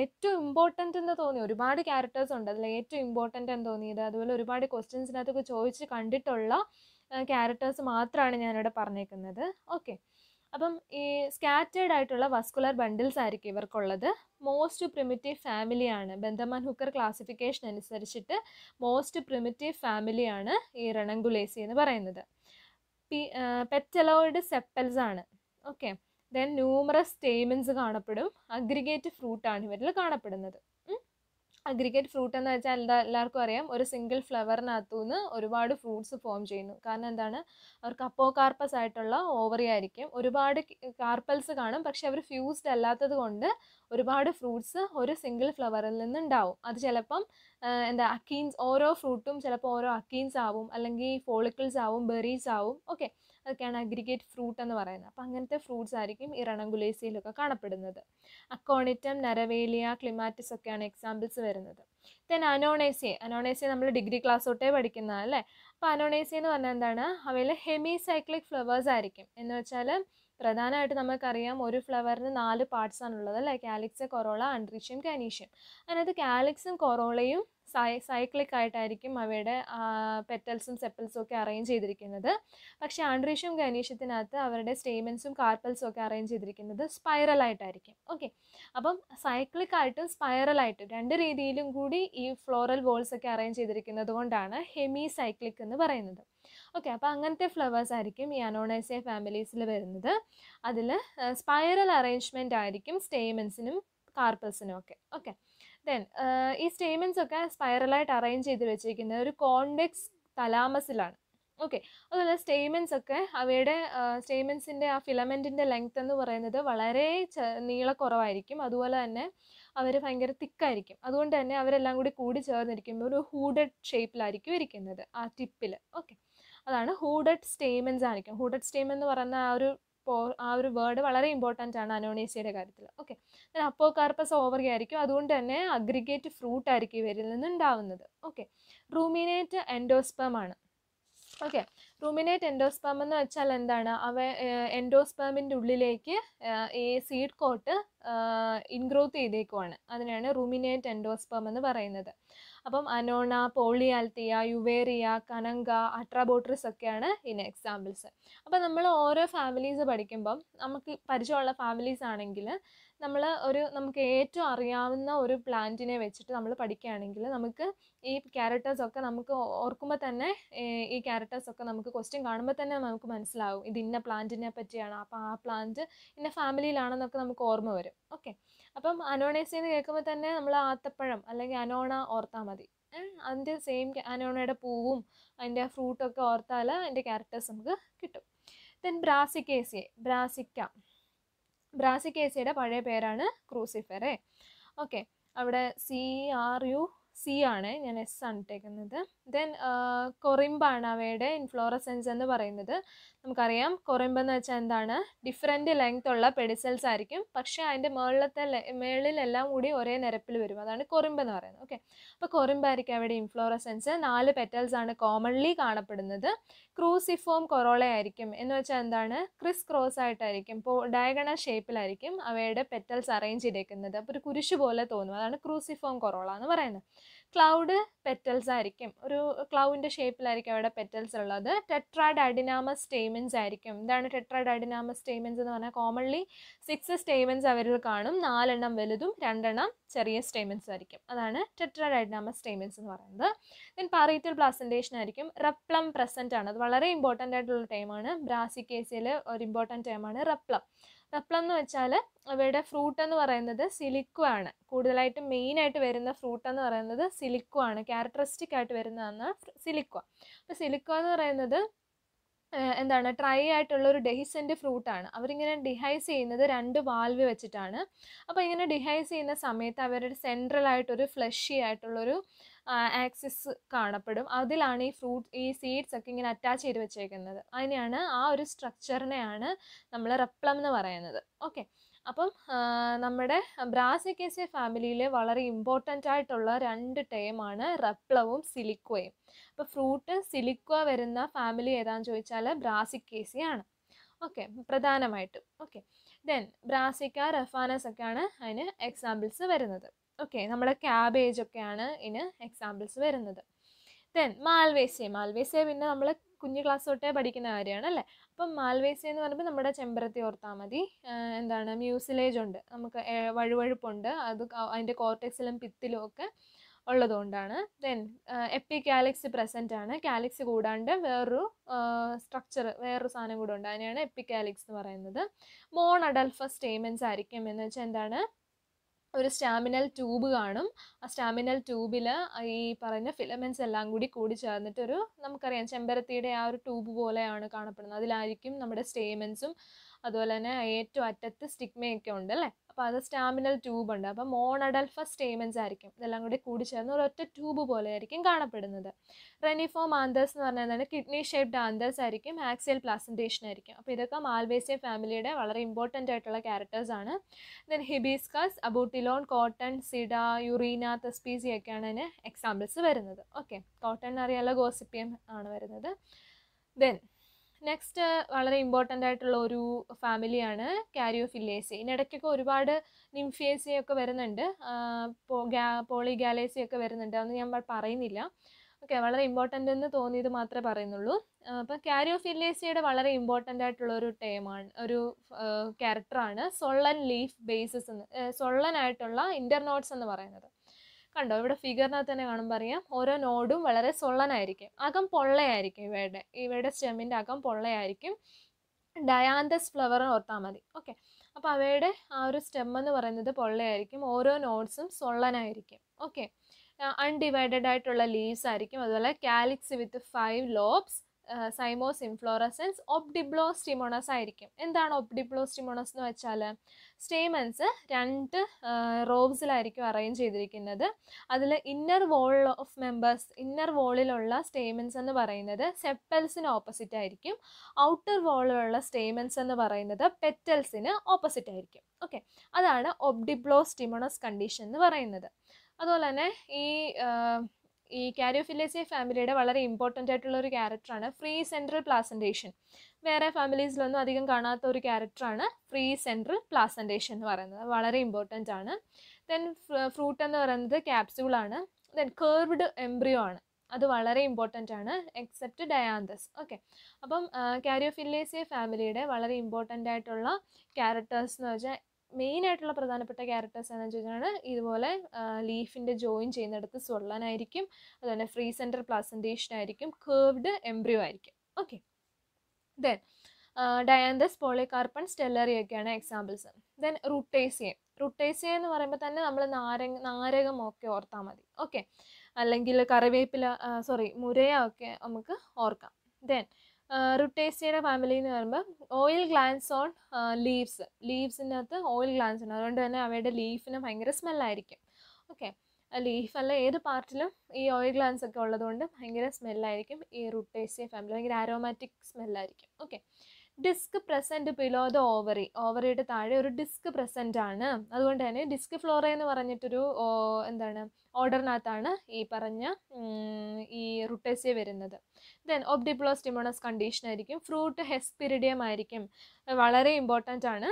ഏറ്റവും ഇമ്പോർട്ടൻ്റ് എന്ന് തോന്നി ഒരുപാട് ക്യാരക്ടേഴ്സ് ഉണ്ട്. അതിൽ ഏറ്റവും ഇമ്പോർട്ടൻ്റ് എന്ന് തോന്നിയത് അതുപോലെ ഒരുപാട് ക്വസ്റ്റ്യൻസിനകത്തൊക്കെ ചോദിച്ച് കണ്ടിട്ടുള്ള ക്യാരക്ടേഴ്സ് മാത്രമാണ് ഞാനിവിടെ പറഞ്ഞേക്കുന്നത്. ഓക്കെ, അപ്പം ഈ സ്കാറ്റേർഡ് ആയിട്ടുള്ള വസ്കുലർ ബണ്ടിൽസ് ആയിരിക്കും ഇവർക്കുള്ളത്. മോസ്റ്റ് പ്രിമിറ്റീവ് ഫാമിലിയാണ് ബെന്തമാൻ ഹുക്കർ ക്ലാസിഫിക്കേഷൻ അനുസരിച്ചിട്ട് മോസ്റ്റ് പ്രിമിറ്റീവ് ഫാമിലിയാണ് ഈ റണങ്കുലേസി എന്ന് പറയുന്നത്. പി പെറ്റലോയിഡ് സെപ്പൽസ് ആണ്. ഓക്കെ, ദെൻ ന്യൂമറസ് സ്റ്റേമൻസ് കാണപ്പെടും. അഗ്രിഗേറ്റ് ഫ്രൂട്ടാണ് ഇവരിൽ കാണപ്പെടുന്നത്. അഗ്രിഗേറ്റ് ഫ്രൂട്ട് എന്ന് വെച്ചാൽ എന്താ എല്ലാവർക്കും അറിയാം, ഒരു സിംഗിൾ ഫ്ലവറിനകത്തു നിന്ന് ഒരുപാട് ഫ്രൂട്ട്സ് ഫോം ചെയ്യുന്നു. കാരണം എന്താണ്, അവർക്ക് അപ്പോകാർപ്പസ് ആയിട്ടുള്ള ഓവറി ആയിരിക്കും, ഒരുപാട് കാർപ്പൽസ് കാണും, പക്ഷെ അവർ ഫ്യൂസ്ഡ് അല്ലാത്തത് കൊണ്ട് ഒരുപാട് ഫ്രൂട്ട്സ് ഒരു സിംഗിൾ ഫ്ലവറിൽ നിന്നുണ്ടാവും. അത് ചിലപ്പം എന്താ അക്കീൻസ്, ഓരോ ഫ്രൂട്ടും ചിലപ്പോൾ ഓരോ അക്കീൻസ് ആവും, അല്ലെങ്കിൽ ഫോളിക്കിൾസ് ആവും, ബെറീസ് ആവും. ഓക്കെ, അതൊക്കെയാണ് അഗ്രിഗേറ്റ് ഫ്രൂട്ട് എന്ന് പറയുന്നത്. അപ്പോൾ അങ്ങനത്തെ ഫ്രൂട്ട്സ് ആയിരിക്കും ഈ റണങ്കുലേസിയിലൊക്കെ കാണപ്പെടുന്നത്. അക്കോണിറ്റം, നരവേലിയ, ക്ലിമാറ്റിസ് ഒക്കെയാണ് എക്സാമ്പിൾസ് വരുന്നത്. ദെൻ അനോണേസിയെ, അനോണേസിയെ നമ്മൾ ഡിഗ്രി ക്ലാസ് തൊട്ടേ പഠിക്കുന്നതാണ് അല്ലേ. അപ്പോൾ അനോണേസിയ എന്ന് പറഞ്ഞാൽ എന്താണ്, അവയിൽ ഹെമിസൈക്ലിക് ഫ്ലവേഴ്സ് ആയിരിക്കും. എന്ന് വെച്ചാൽ പ്രധാനമായിട്ട് നമുക്കറിയാം ഒരു ഫ്ലവറിന് നാല് പാർട്സ് ആണുള്ളത് അല്ലേ, കാലിക്സ്, കൊറോള, അൺട്രീഷ്യം, കാനീഷ്യം. അതിനകത്ത് കാലിക്സും കൊറോളയും സൈ സൈക്ലിക് ആയിട്ടായിരിക്കും അവയുടെ പെറ്റൽസും സെപ്പൽസും ഒക്കെ അറേഞ്ച് ചെയ്തിരിക്കുന്നത്. പക്ഷേ ആൻഡ്രീഷ്യം ഗനീഷ്യത്തിനകത്ത് അവരുടെ സ്റ്റേമൻസും കാർപ്പൽസും ഒക്കെ അറേഞ്ച് ചെയ്തിരിക്കുന്നത് സ്പൈറൽ ആയിട്ടായിരിക്കും. ഓക്കെ, അപ്പം സൈക്ലിക് ആയിട്ടും സ്പൈറലായിട്ടും രണ്ട് രീതിയിലും കൂടി ഈ ഫ്ലോറൽ വോൾസ് ഒക്കെ അറേഞ്ച് ചെയ്തിരിക്കുന്നത് കൊണ്ടാണ് ഹെമി സൈക്ലിക് എന്ന് പറയുന്നത്. ഓക്കെ, അപ്പോൾ അങ്ങനത്തെ ഫ്ലവേഴ്സ് ആയിരിക്കും ഈ അനോണേസിയ ഫാമിലീസിൽ വരുന്നത്. അതിൽ സ്പൈറൽ അറേഞ്ച്മെൻ്റ് ആയിരിക്കും സ്റ്റേമൻസിനും കാർപ്പൽസിനും ഒക്കെ. ഓക്കെ, ദെൻ ഈ സ്റ്റേമൻസ് ഒക്കെ സ്പൈറലായിട്ട് അറേഞ്ച് ചെയ്ത് വെച്ചിരിക്കുന്നത് ഒരു കോൺവെക്സ് തലാമസിലാണ്. ഓക്കെ, അതുപോലെ സ്റ്റേമൻസ് ഒക്കെ അവയുടെ സ്റ്റേമൻസിൻ്റെ ആ ഫിലമെൻറ്റിൻ്റെ ലെങ്ത് എന്ന് പറയുന്നത് വളരെ ചെ നീളക്കുറവായിരിക്കും. അതുപോലെ തന്നെ അവർ ഭയങ്കര തിക്കായിരിക്കും. അതുകൊണ്ട് തന്നെ അവരെല്ലാം കൂടി കൂടി ചേർന്നിരിക്കുമ്പോൾ ഒരു ഹൂഡഡ് ഷേപ്പിലായിരിക്കും ഇരിക്കുന്നത് ആ ടിപ്പിൽ. ഓക്കെ, അതാണ് ഹൂഡഡ് സ്റ്റേമൻസ് ആയിരിക്കും. ഹൂഡഡ് സ്റ്റേം എന്ന് പറയുന്ന ആ ഒരു ആ ഒരു വേർഡ് വളരെ ഇമ്പോർട്ടൻ്റ് ആണ് അനോണേസിയയുടെ കാര്യത്തിൽ. ഓക്കെ, അപ്പോകാർപ്പസ് ഓവറി ആയിരിക്കും. അതുകൊണ്ട് തന്നെ അഗ്രിഗേറ്റ് ഫ്രൂട്ട് ആയിരിക്കും ഇവരിൽ നിന്നുണ്ടാവുന്നത്. ഓക്കെ, റൂമിനേറ്റ് എൻഡോസ്പേം ആണ്. ഓക്കെ, റൂമിനേറ്റ് എൻഡോസ്പേം എന്ന് വെച്ചാൽ എന്താണ്, അവ എൻഡോസ്പേമിൻ്റെ ഉള്ളിലേക്ക് ഈ സീഡ് കോട്ട് ഇൻഗ്രോത്ത് ചെയ്തേക്കുവാണ്. അതിനാണ് റൂമിനേറ്റ് എൻഡോസ്പേം എന്ന് പറയുന്നത്. അപ്പം അനോണ, പോളിയാൽത്തിയ, യുവേറിയ, കനങ്ക, അട്രാബോട്രിസ് ഒക്കെയാണ് ഇതിന് എക്സാമ്പിൾസ്. അപ്പം നമ്മൾ ഓരോ ഫാമിലീസ് പഠിക്കുമ്പം നമുക്ക് പരിചയമുള്ള ഫാമിലീസ് ആണെങ്കിൽ നമ്മൾ ഒരു നമുക്ക് ഏറ്റവും അറിയാവുന്ന ഒരു പ്ലാന്റിനെ വെച്ചിട്ട് നമ്മൾ പഠിക്കുകയാണെങ്കിൽ നമുക്ക് ഈ ക്യാരക്ടേഴ്സൊക്കെ നമുക്ക് ഓർക്കുമ്പോൾ തന്നെ ഈ ക്യാരക്ടേഴ്സൊക്കെ നമുക്ക് ക്വസ്റ്റ്യൻ കാണുമ്പോൾ തന്നെ നമുക്ക് മനസ്സിലാവും ഇത് ഇന്ന പ്ലാന്റിനെ പറ്റിയാണ്, അപ്പോൾ ആ പ്ലാന്റ് ഇന്ന ഫാമിലിയിലാണെന്നൊക്കെ നമുക്ക് ഓർമ്മ വരും. ഓക്കെ, അപ്പം അനോണേസിയെന്ന് കേൾക്കുമ്പോൾ തന്നെ നമ്മൾ ആത്തപ്പഴം അല്ലെങ്കിൽ അനോണ ഓർത്താൽ മതി. അതിൻ്റെ സെയിം അനോണയുടെ പൂവും അതിൻ്റെ ഫ്രൂട്ടൊക്കെ ഓർത്താൽ അതിൻ്റെ ക്യാരക്ടേഴ്സ് നമുക്ക് കിട്ടും. ദെൻ ബ്രാസിക്കേസിയെ, ബ്രാസിക്ക, ബ്രാസിക്കേസിയുടെ പഴയ പേരാണ് ക്രൂസിഫെറേ. ഓക്കെ, അവിടെ സി ആർ യു സി ആണ്, ഞാൻ എസ് ആണ് ഇട്ടേക്കുന്നത്. ദെൻ കൊറിമ്പാണ് അവയുടെ ഇൻഫ്ലോറസെൻസ് എന്ന് പറയുന്നത്. നമുക്കറിയാം കൊറിമ്പ് എന്ന് വെച്ചാൽ എന്താണ്, ഡിഫറെൻറ്റ് ലെങ്ത് ഉള്ള പെഡിസൽസ് ആയിരിക്കും, പക്ഷേ അതിൻ്റെ മുകളിലത്തെ മുകളിലെല്ലാം കൂടി ഒരേ നിരപ്പിൽ വരും. അതാണ് കൊറിമ്പ് എന്ന് പറയുന്നത്. ഓക്കെ, അപ്പോൾ കൊറിമ്പായിരിക്കും അവിടെ ഇൻഫ്ലോറസെൻസ്. നാല് പെറ്റൽസാണ് കോമൺലി കാണപ്പെടുന്നത്. ക്രൂസിഫോം കൊറോള ആയിരിക്കും. എന്ന് വെച്ചാൽ എന്താണ്, ക്രിസ് ക്രോസ് ആയിട്ടായിരിക്കും, ഇപ്പോൾ ഡയഗണൽ ഷേപ്പിലായിരിക്കും അവയുടെ പെറ്റൽസ് അറേഞ്ച് ചെയ്തേക്കുന്നത്. അപ്പോൾ ഒരു കുരിശ് പോലെ തോന്നും. അതാണ് ക്രൂസിഫോം കൊറോള എന്ന് പറയുന്നത്. ക്ലൗഡ് പെറ്റൽസ് ആയിരിക്കും, ഒരു ക്ലൗഡിൻ്റെ ഷേപ്പിലായിരിക്കും അവിടെ പെറ്റൽസ് ഉള്ളത്. ടെട്രാഡൈനാമസ് സ്റ്റേമൻസ് ആയിരിക്കും. എന്താണ് ടെട്രാഡൈനാമസ് സ്റ്റേമൻസ് എന്ന് പറഞ്ഞാൽ കോമൺലി സിക്സ് സ്റ്റേമൻസ് അവരിൽ കാണും, നാലെണ്ണം വലുതും രണ്ടെണ്ണം ചെറിയ സ്റ്റേമൻസ് ആയിരിക്കും. അതാണ് ടെട്രാഡൈനാമസ് സ്റ്റേമൻസ് എന്ന് പറയുന്നത്. ദെൻ പാറീറ്റൽ പ്ലാസൻറ്റേഷൻ ആയിരിക്കും. റെപ്ലം പ്രസൻ്റ് ആണ്, അത് വളരെ ഇമ്പോർട്ടൻ്റ് ആയിട്ടുള്ള ടൈമാണ്. ബ്രാസിക്കേസിയയിൽ ഒരു ഇമ്പോർട്ടൻ്റ് ടൈമാണ് റെപ്ലം. റെപ്ലം എന്ന് വെച്ചാൽ അവയുടെ ഫ്രൂട്ട് എന്ന് പറയുന്നത് സിലിക്കോ ആണ്. കൂടുതലായിട്ടും മെയിനായിട്ട് വരുന്ന ഫ്രൂട്ട് എന്ന് പറയുന്നത് സിലിക്കോ ആണ്. ക്യാരക്ടറിസ്റ്റിക് ആയിട്ട് വരുന്നതാണ് സിലിക്കോ. അപ്പോൾ സിലിക്കോ എന്ന് പറയുന്നത് എന്താണ്, ട്രൈ ആയിട്ടുള്ള ഒരു ഡെഹിസെൻ്റ് ഫ്രൂട്ടാണ്. അവരിങ്ങനെ ഡിഹൈസ് ചെയ്യുന്നത് രണ്ട് വാൽവ് വെച്ചിട്ടാണ്. അപ്പോൾ ഇങ്ങനെ ഡിഹൈസ് ചെയ്യുന്ന സമയത്ത് അവരുടെ സെൻട്രലായിട്ടൊരു ഫ്ലഷി ആയിട്ടുള്ളൊരു ആക്സിസ് കാണപ്പെടും. അതിലാണ് ഈ ഫ്രൂട്ട് ഈ സീഡ്സ് ഒക്കെ ഇങ്ങനെ അറ്റാച്ച് ചെയ്ത് വെച്ചേക്കുന്നത്. അതിനെയാണ്, ആ ഒരു സ്ട്രക്ചറിനെയാണ് നമ്മൾ റെപ്ലം എന്ന് പറയുന്നത്. ഓക്കെ, അപ്പം നമ്മുടെ ബ്രാസിക്കേസിയ ഫാമിലിയിലെ വളരെ ഇമ്പോർട്ടൻ്റ് ആയിട്ടുള്ള രണ്ട് ടൈമാണ് റെപ്ലവും സിലിക്കോയും. അപ്പോൾ ഫ്രൂട്ട് സിലിക്കോ വരുന്ന ഫാമിലി ഏതാണെന്ന് ചോദിച്ചാൽ ബ്രാസിക്കേസിയ ആണ്. ഓക്കെ, പ്രധാനമായിട്ടും. ഓക്കെ, ദെൻ ബ്രാസിക്ക, റഫാനസ് ഒക്കെയാണ് അതിന് എക്സാമ്പിൾസ് വരുന്നത്. ഓക്കെ, നമ്മുടെ ക്യാബേജ് ഒക്കെയാണ് ഇതിന് എക്സാമ്പിൾസ് വരുന്നത്. ദെൻ മാൽവേസിയ, മാൽവേസിയ പിന്നെ നമ്മൾ കുഞ്ഞു ക്ലാസ് തൊട്ടേ പഠിക്കുന്ന കാര്യമാണ് അല്ലേ. അപ്പം മാൽവേസിയ എന്ന് പറയുമ്പോൾ നമ്മുടെ ചെമ്പരത്തി ഓർത്താൽ മതി. എന്താണ്, മ്യൂസിലേജ് ഉണ്ട്, നമുക്ക് വഴുവഴുപ്പുണ്ട്, അത് അതിൻ്റെ കോർട്ടെക്സിലും പിത്തിലും ഒക്കെ ഉള്ളതുകൊണ്ടാണ്. ദെൻ എപ്പി കാലിക്സ് പ്രസൻ്റ് ആണ്. കാലിക്സ് കൂടാണ്ട് വേറൊരു സ്ട്രക്ചർ, വേറൊരു സാധനം കൂടെ ഉണ്ട്, അതിനെയാണ് എപ്പി കാലിക്സ് എന്ന് പറയുന്നത്. മോൺ അഡൽഫസ് സ്റ്റേമൻസ് ആയിരിക്കും. എന്ന് വെച്ചാൽ എന്താണ്, ഒരു സ്റ്റാമിനൽ ട്യൂബ് കാണും. ആ സ്റ്റാമിനൽ ട്യൂബിൽ ഈ പറയുന്ന ഫിലമെൻസ് എല്ലാം കൂടി കൂടി ചേർന്നിട്ടൊരു നമുക്കറിയാം ചെമ്പരത്തിയുടെ ആ ഒരു ട്യൂബ് പോലെയാണ് കാണപ്പെടുന്നത്. അതിലായിരിക്കും നമ്മുടെ സ്റ്റേമെൻസും അതുപോലെ തന്നെ ഏറ്റവും അറ്റത്ത് സ്റ്റിഗ്മയൊക്കെ ഉണ്ട് അല്ലേ. അപ്പോൾ അത് സ്റ്റാമിനൽ ട്യൂബ് ഉണ്ട്. അപ്പോൾ മോണഡൽഫ സ്റ്റേമെൻസ് ആയിരിക്കും. ഇതെല്ലാം കൂടി കൂടി ചേർന്ന് ഒരൊറ്റ ട്യൂബ് പോലെ ആയിരിക്കും കാണപ്പെടുന്നത്. റെനിഫോം ആന്തേഴ്സ് എന്ന് പറഞ്ഞാൽ എന്താണ് കിഡ്നി ഷേപ്ഡ് ആന്തേഴ്സ് ആയിരിക്കും, ആക്സിയൽ പ്ലാസൻറ്റേഷൻ ആയിരിക്കും. അപ്പോൾ ഇതൊക്കെ മാൽവേസിയ ഫാമിലിയുടെ വളരെ ഇമ്പോർട്ടൻ്റ് ആയിട്ടുള്ള ക്യാരക്ടേഴ്സ് ആണ്. ദെൻ ഹിബിസ്കസ്, അബൂട്ടിലോൺ, കോട്ടൺ, സിഡ, യുറീന, തെസ്പീസിയൊക്കെയാണ് അതിന് എക്സാമ്പിൾസ് വരുന്നത്. ഓക്കെ, കോട്ടൺ എന്നറിയാനുള്ള ഗോസിപ്പിയം ആണ് വരുന്നത്. ദെൻ നെക്സ്റ്റ് വളരെ ഇമ്പോർട്ടൻ്റ് ആയിട്ടുള്ള ഒരു ഫാമിലിയാണ് കാരിയോഫില്ലേസി. ഇതിനിടയ്ക്കൊക്കെ ഒരുപാട് നിംഫിയേസിയൊക്കെ വരുന്നുണ്ട്, പോളിഗാലേസിയൊക്കെ വരുന്നുണ്ട്, അതൊന്നും ഞാൻ പറയുന്നില്ല. ഓക്കെ, വളരെ ഇമ്പോർട്ടൻ്റ് എന്ന് തോന്നിയത് മാത്രമേ പറയുന്നുള്ളൂ. അപ്പം കാരിയോഫില്ലേസിയുടെ വളരെ ഇമ്പോർട്ടൻ്റ് ആയിട്ടുള്ളൊരു ടേമാണ്, ഒരു ക്യാരക്ടറാണ് സൊള്ളൻ ലീഫ് ബേസിസ് എന്ന്, സൊള്ളനായിട്ടുള്ള ഇൻ്റർനോട്ട്സ് എന്ന് പറയുന്നത്. കണ്ടോ, ഇവിടെ ഫിഗറിനകത്ത് തന്നെ കാണുമ്പോൾ അറിയാം ഓരോ നോഡും വളരെ സൊള്ളനായിരിക്കും, അകം പൊള്ളയായിരിക്കും. ഇവയുടെ ഇവയുടെ സ്റ്റെമ്മിൻ്റെ അകം പൊള്ളയായിരിക്കും. ഡയാന്തസ് ഫ്ലവർ ഓർത്താൽ മതി. ഓക്കെ, അപ്പോൾ അവയുടെ ആ ഒരു സ്റ്റെമ്മെന്ന് പറയുന്നത് പൊള്ളയായിരിക്കും, ഓരോ നോഡ്സും സൊള്ളനായിരിക്കും. ഓക്കെ, അൺഡിവൈഡഡ് ആയിട്ടുള്ള ലീവ്സ് ആയിരിക്കും. അതുപോലെ calyx with five lobes, cymose inflorescence, obdiplostemonous ആയിരിക്കും. എന്താണ് ഒബ്ഡിബ്ലോസ്റ്റിമോണസ് എന്ന് വെച്ചാൽ സ്റ്റേമൻസ് രണ്ട് റോബ്സിലായിരിക്കും അറേഞ്ച് ചെയ്തിരിക്കുന്നത്. അതിൽ inner whorl of members, inner വോളിലുള്ള സ്റ്റേമൻസ് എന്ന് പറയുന്നത് സെപ്പൽസിന് ഓപ്പോസിറ്റ് ആയിരിക്കും. ഔട്ടർ വോളിലുള്ള സ്റ്റേമൻസ് എന്ന് പറയുന്നത് പെറ്റൽസിന് ഓപ്പോസിറ്റ് ആയിരിക്കും. ഓക്കെ, അതാണ് ഒബ്ഡിബ്ലോസ്റ്റിമോണസ് കണ്ടീഷൻ എന്ന് പറയുന്നത്. അതുപോലെ തന്നെ ഈ ഈ കാരിയോഫില്ലേസി ഫാമിലിയുടെ വളരെ ഇമ്പോർട്ടൻ്റ് ആയിട്ടുള്ള ഒരു ക്യാരക്ടറാണ് ഫ്രീ സെൻട്രൽ പ്ലാസൻറ്റേഷൻ. വേറെ ഫാമിലീസിലൊന്നും അധികം കാണാത്ത ഒരു ക്യാരക്ടറാണ് ഫ്രീ സെൻട്രൽ പ്ലാസൻറ്റേഷൻ എന്ന് പറയുന്നത്, വളരെ ഇമ്പോർട്ടൻ്റ് ആണ്. ദെൻ ഫ്രൂട്ട് എന്ന് പറയുന്നത് ക്യാപ്സ്യൂളാണ്. ദെൻ കർവ്ഡ് എംബ്രിയോ ആണ്, അത് വളരെ ഇമ്പോർട്ടൻ്റ് ആണ് എക്സെപ്റ്റ് ഡയാന്തസ്. ഓക്കെ, അപ്പം കാരിയോഫില്ലേസി ഫാമിലിയുടെ വളരെ ഇമ്പോർട്ടൻ്റ് ആയിട്ടുള്ള ക്യാരക്ടേഴ്സ് എന്ന് വെച്ചാൽ മെയിനായിട്ടുള്ള പ്രധാനപ്പെട്ട ക്യാരക്ടേഴ്സ് എന്ന് വെച്ചാൽ ഇതുപോലെ ലീഫിൻ്റെ ജോയിൻ ചെയ്യുന്നിടത്ത് സൊള്ളനായിരിക്കും, അതുപോലെ ഫ്രീ സെൻട്രൽ പ്ലാസൻറ്റേഷൻ ആയിരിക്കും, കേർവ്ഡ് എംബ്രിയോ ആയിരിക്കും. ഓക്കെ, ദെൻ ഡയാന്തസ്, പോളികാർപ്പൺ, സ്റ്റെല്ലറിയൊക്കെയാണ് എക്സാമ്പിൾസ്. ദെൻ റുട്ടേസിയ. റുട്ടേസിയ എന്ന് പറയുമ്പോൾ തന്നെ നമ്മൾ നാരങ്ങ നാരകമൊക്കെ ഓർത്താൽ മതി. ഓക്കെ, അല്ലെങ്കിൽ കറിവേപ്പില, സോറി മുരയ ഒക്കെ നമുക്ക് ഓർക്കാം. ദെൻ റുട്ടേസിയുടെ ഫാമിലി എന്ന് പറയുമ്പോൾ ഓയിൽ ഗ്ലാൻസ് ഓൺ ലീവ്സ്, ലീവ്സിനകത്ത് ഓയിൽ ഗ്ലാൻസ് ഉണ്ട്. അതുകൊണ്ട് തന്നെ അവയുടെ ലീഫിന് ഭയങ്കര സ്മെല്ലായിരിക്കും. ഓക്കെ, ലീഫല്ല ഏത് പാർട്ടിലും ഈ ഓയിൽ ഗ്ലാൻസ് ഒക്കെ ഉള്ളതുകൊണ്ട് ഭയങ്കര സ്മെല്ലായിരിക്കും ഈ റുട്ടേസിയ ഫാമിലി, ഭയങ്കര ആരോമാറ്റിക് സ്മെല്ലായിരിക്കും. Okay, disc present below the ovary, ഓവറിയുടെ താഴെ ഒരു ഡിസ്ക് പ്രസൻ്റ് ആണ്. അതുകൊണ്ട് തന്നെ ഡിസ്ക് ഫ്ലോറ എന്ന് പറഞ്ഞിട്ടൊരു എന്താണ് ഓർഡറിനകത്താണ് ഈ പറഞ്ഞ ഈ റുട്ടേസിയ വരുന്നത്. ദെൻ ഒബ്ഡിബ്ലോസ്റ്റിമോണസ് കണ്ടീഷൻ ആയിരിക്കും. ഫ്രൂട്ട് ഹെസ്പിരിഡിയം ആയിരിക്കും, വളരെ ഇമ്പോർട്ടൻ്റ് ആണ്.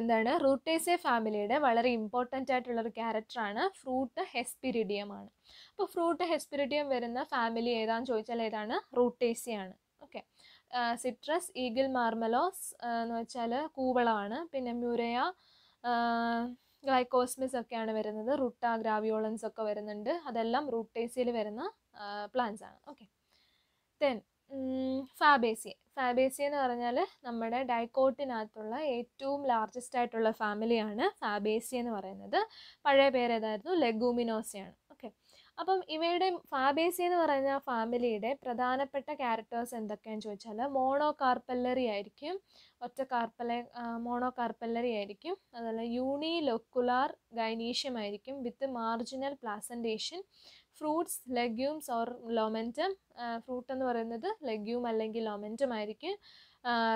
എന്താണ് റൂട്ടേസിയ ഫാമിലിയുടെ വളരെ ഇമ്പോർട്ടൻ്റ് ആയിട്ടുള്ളൊരു ക്യാരക്ടറാണ് ഫ്രൂട്ട് ഹെസ്പിരിഡിയം ആണ്. അപ്പോൾ ഫ്രൂട്ട് ഹെസ്പിരിഡിയം വരുന്ന ഫാമിലി ഏതാണെന്ന് ചോദിച്ചാൽ ഏതാണ്? റൂട്ടേസിയ ആണ്. ഓക്കെ, സിട്രസ്, ഈഗിൾ, മാർമലോസ് എന്ന് വെച്ചാൽ കൂവളമാണ്, പിന്നെ മ്യൂരയ, ഗ്ലൈക്കോസ്മിസ് ഒക്കെയാണ് വരുന്നത്, റുട്ട, ഗ്രാവിയോളൻസ് ഒക്കെ വരുന്നുണ്ട്. അതെല്ലാം റൂട്ടേസിയയിൽ വരുന്ന പ്ലാന്റ്സ് ആണ്. Okay, then Fabaceae. ഫാബേസിയ എന്ന് പറഞ്ഞാൽ നമ്മുടെ ഡൈക്കോട്ടിനകത്തുള്ള ഏറ്റവും ലാർജസ്റ്റ് ആയിട്ടുള്ള ഫാമിലിയാണ് ഫാബേസിയ എന്ന് പറയുന്നത്. പഴയ പേര് ഏതായിരുന്നു? ലെഗൂമിനോസിയാണ്. ഓക്കെ, അപ്പം ഇവയുടെ ഫാബേസിയ എന്ന് പറയുന്ന ഫാമിലിയുടെ പ്രധാനപ്പെട്ട ക്യാരക്ടേഴ്സ് എന്തൊക്കെയാണെന്ന് ചോദിച്ചാൽ മോണോ കാർപ്പല്ലറി ആയിരിക്കും, ഒറ്റ കാർപ്പല മോണോ കാർപ്പല്ലറി ആയിരിക്കും. അതുപോലെ യൂണി ലൊക്കുലാർ ഗൈനീഷ്യം ആയിരിക്കും with marginal placentation. Fruits legumes or lomentum, fruit എന്ന് പറയുന്നത് ലെഗ്യൂം അല്ലെങ്കിൽ ലൊമെൻറ്റം ആയിരിക്കും.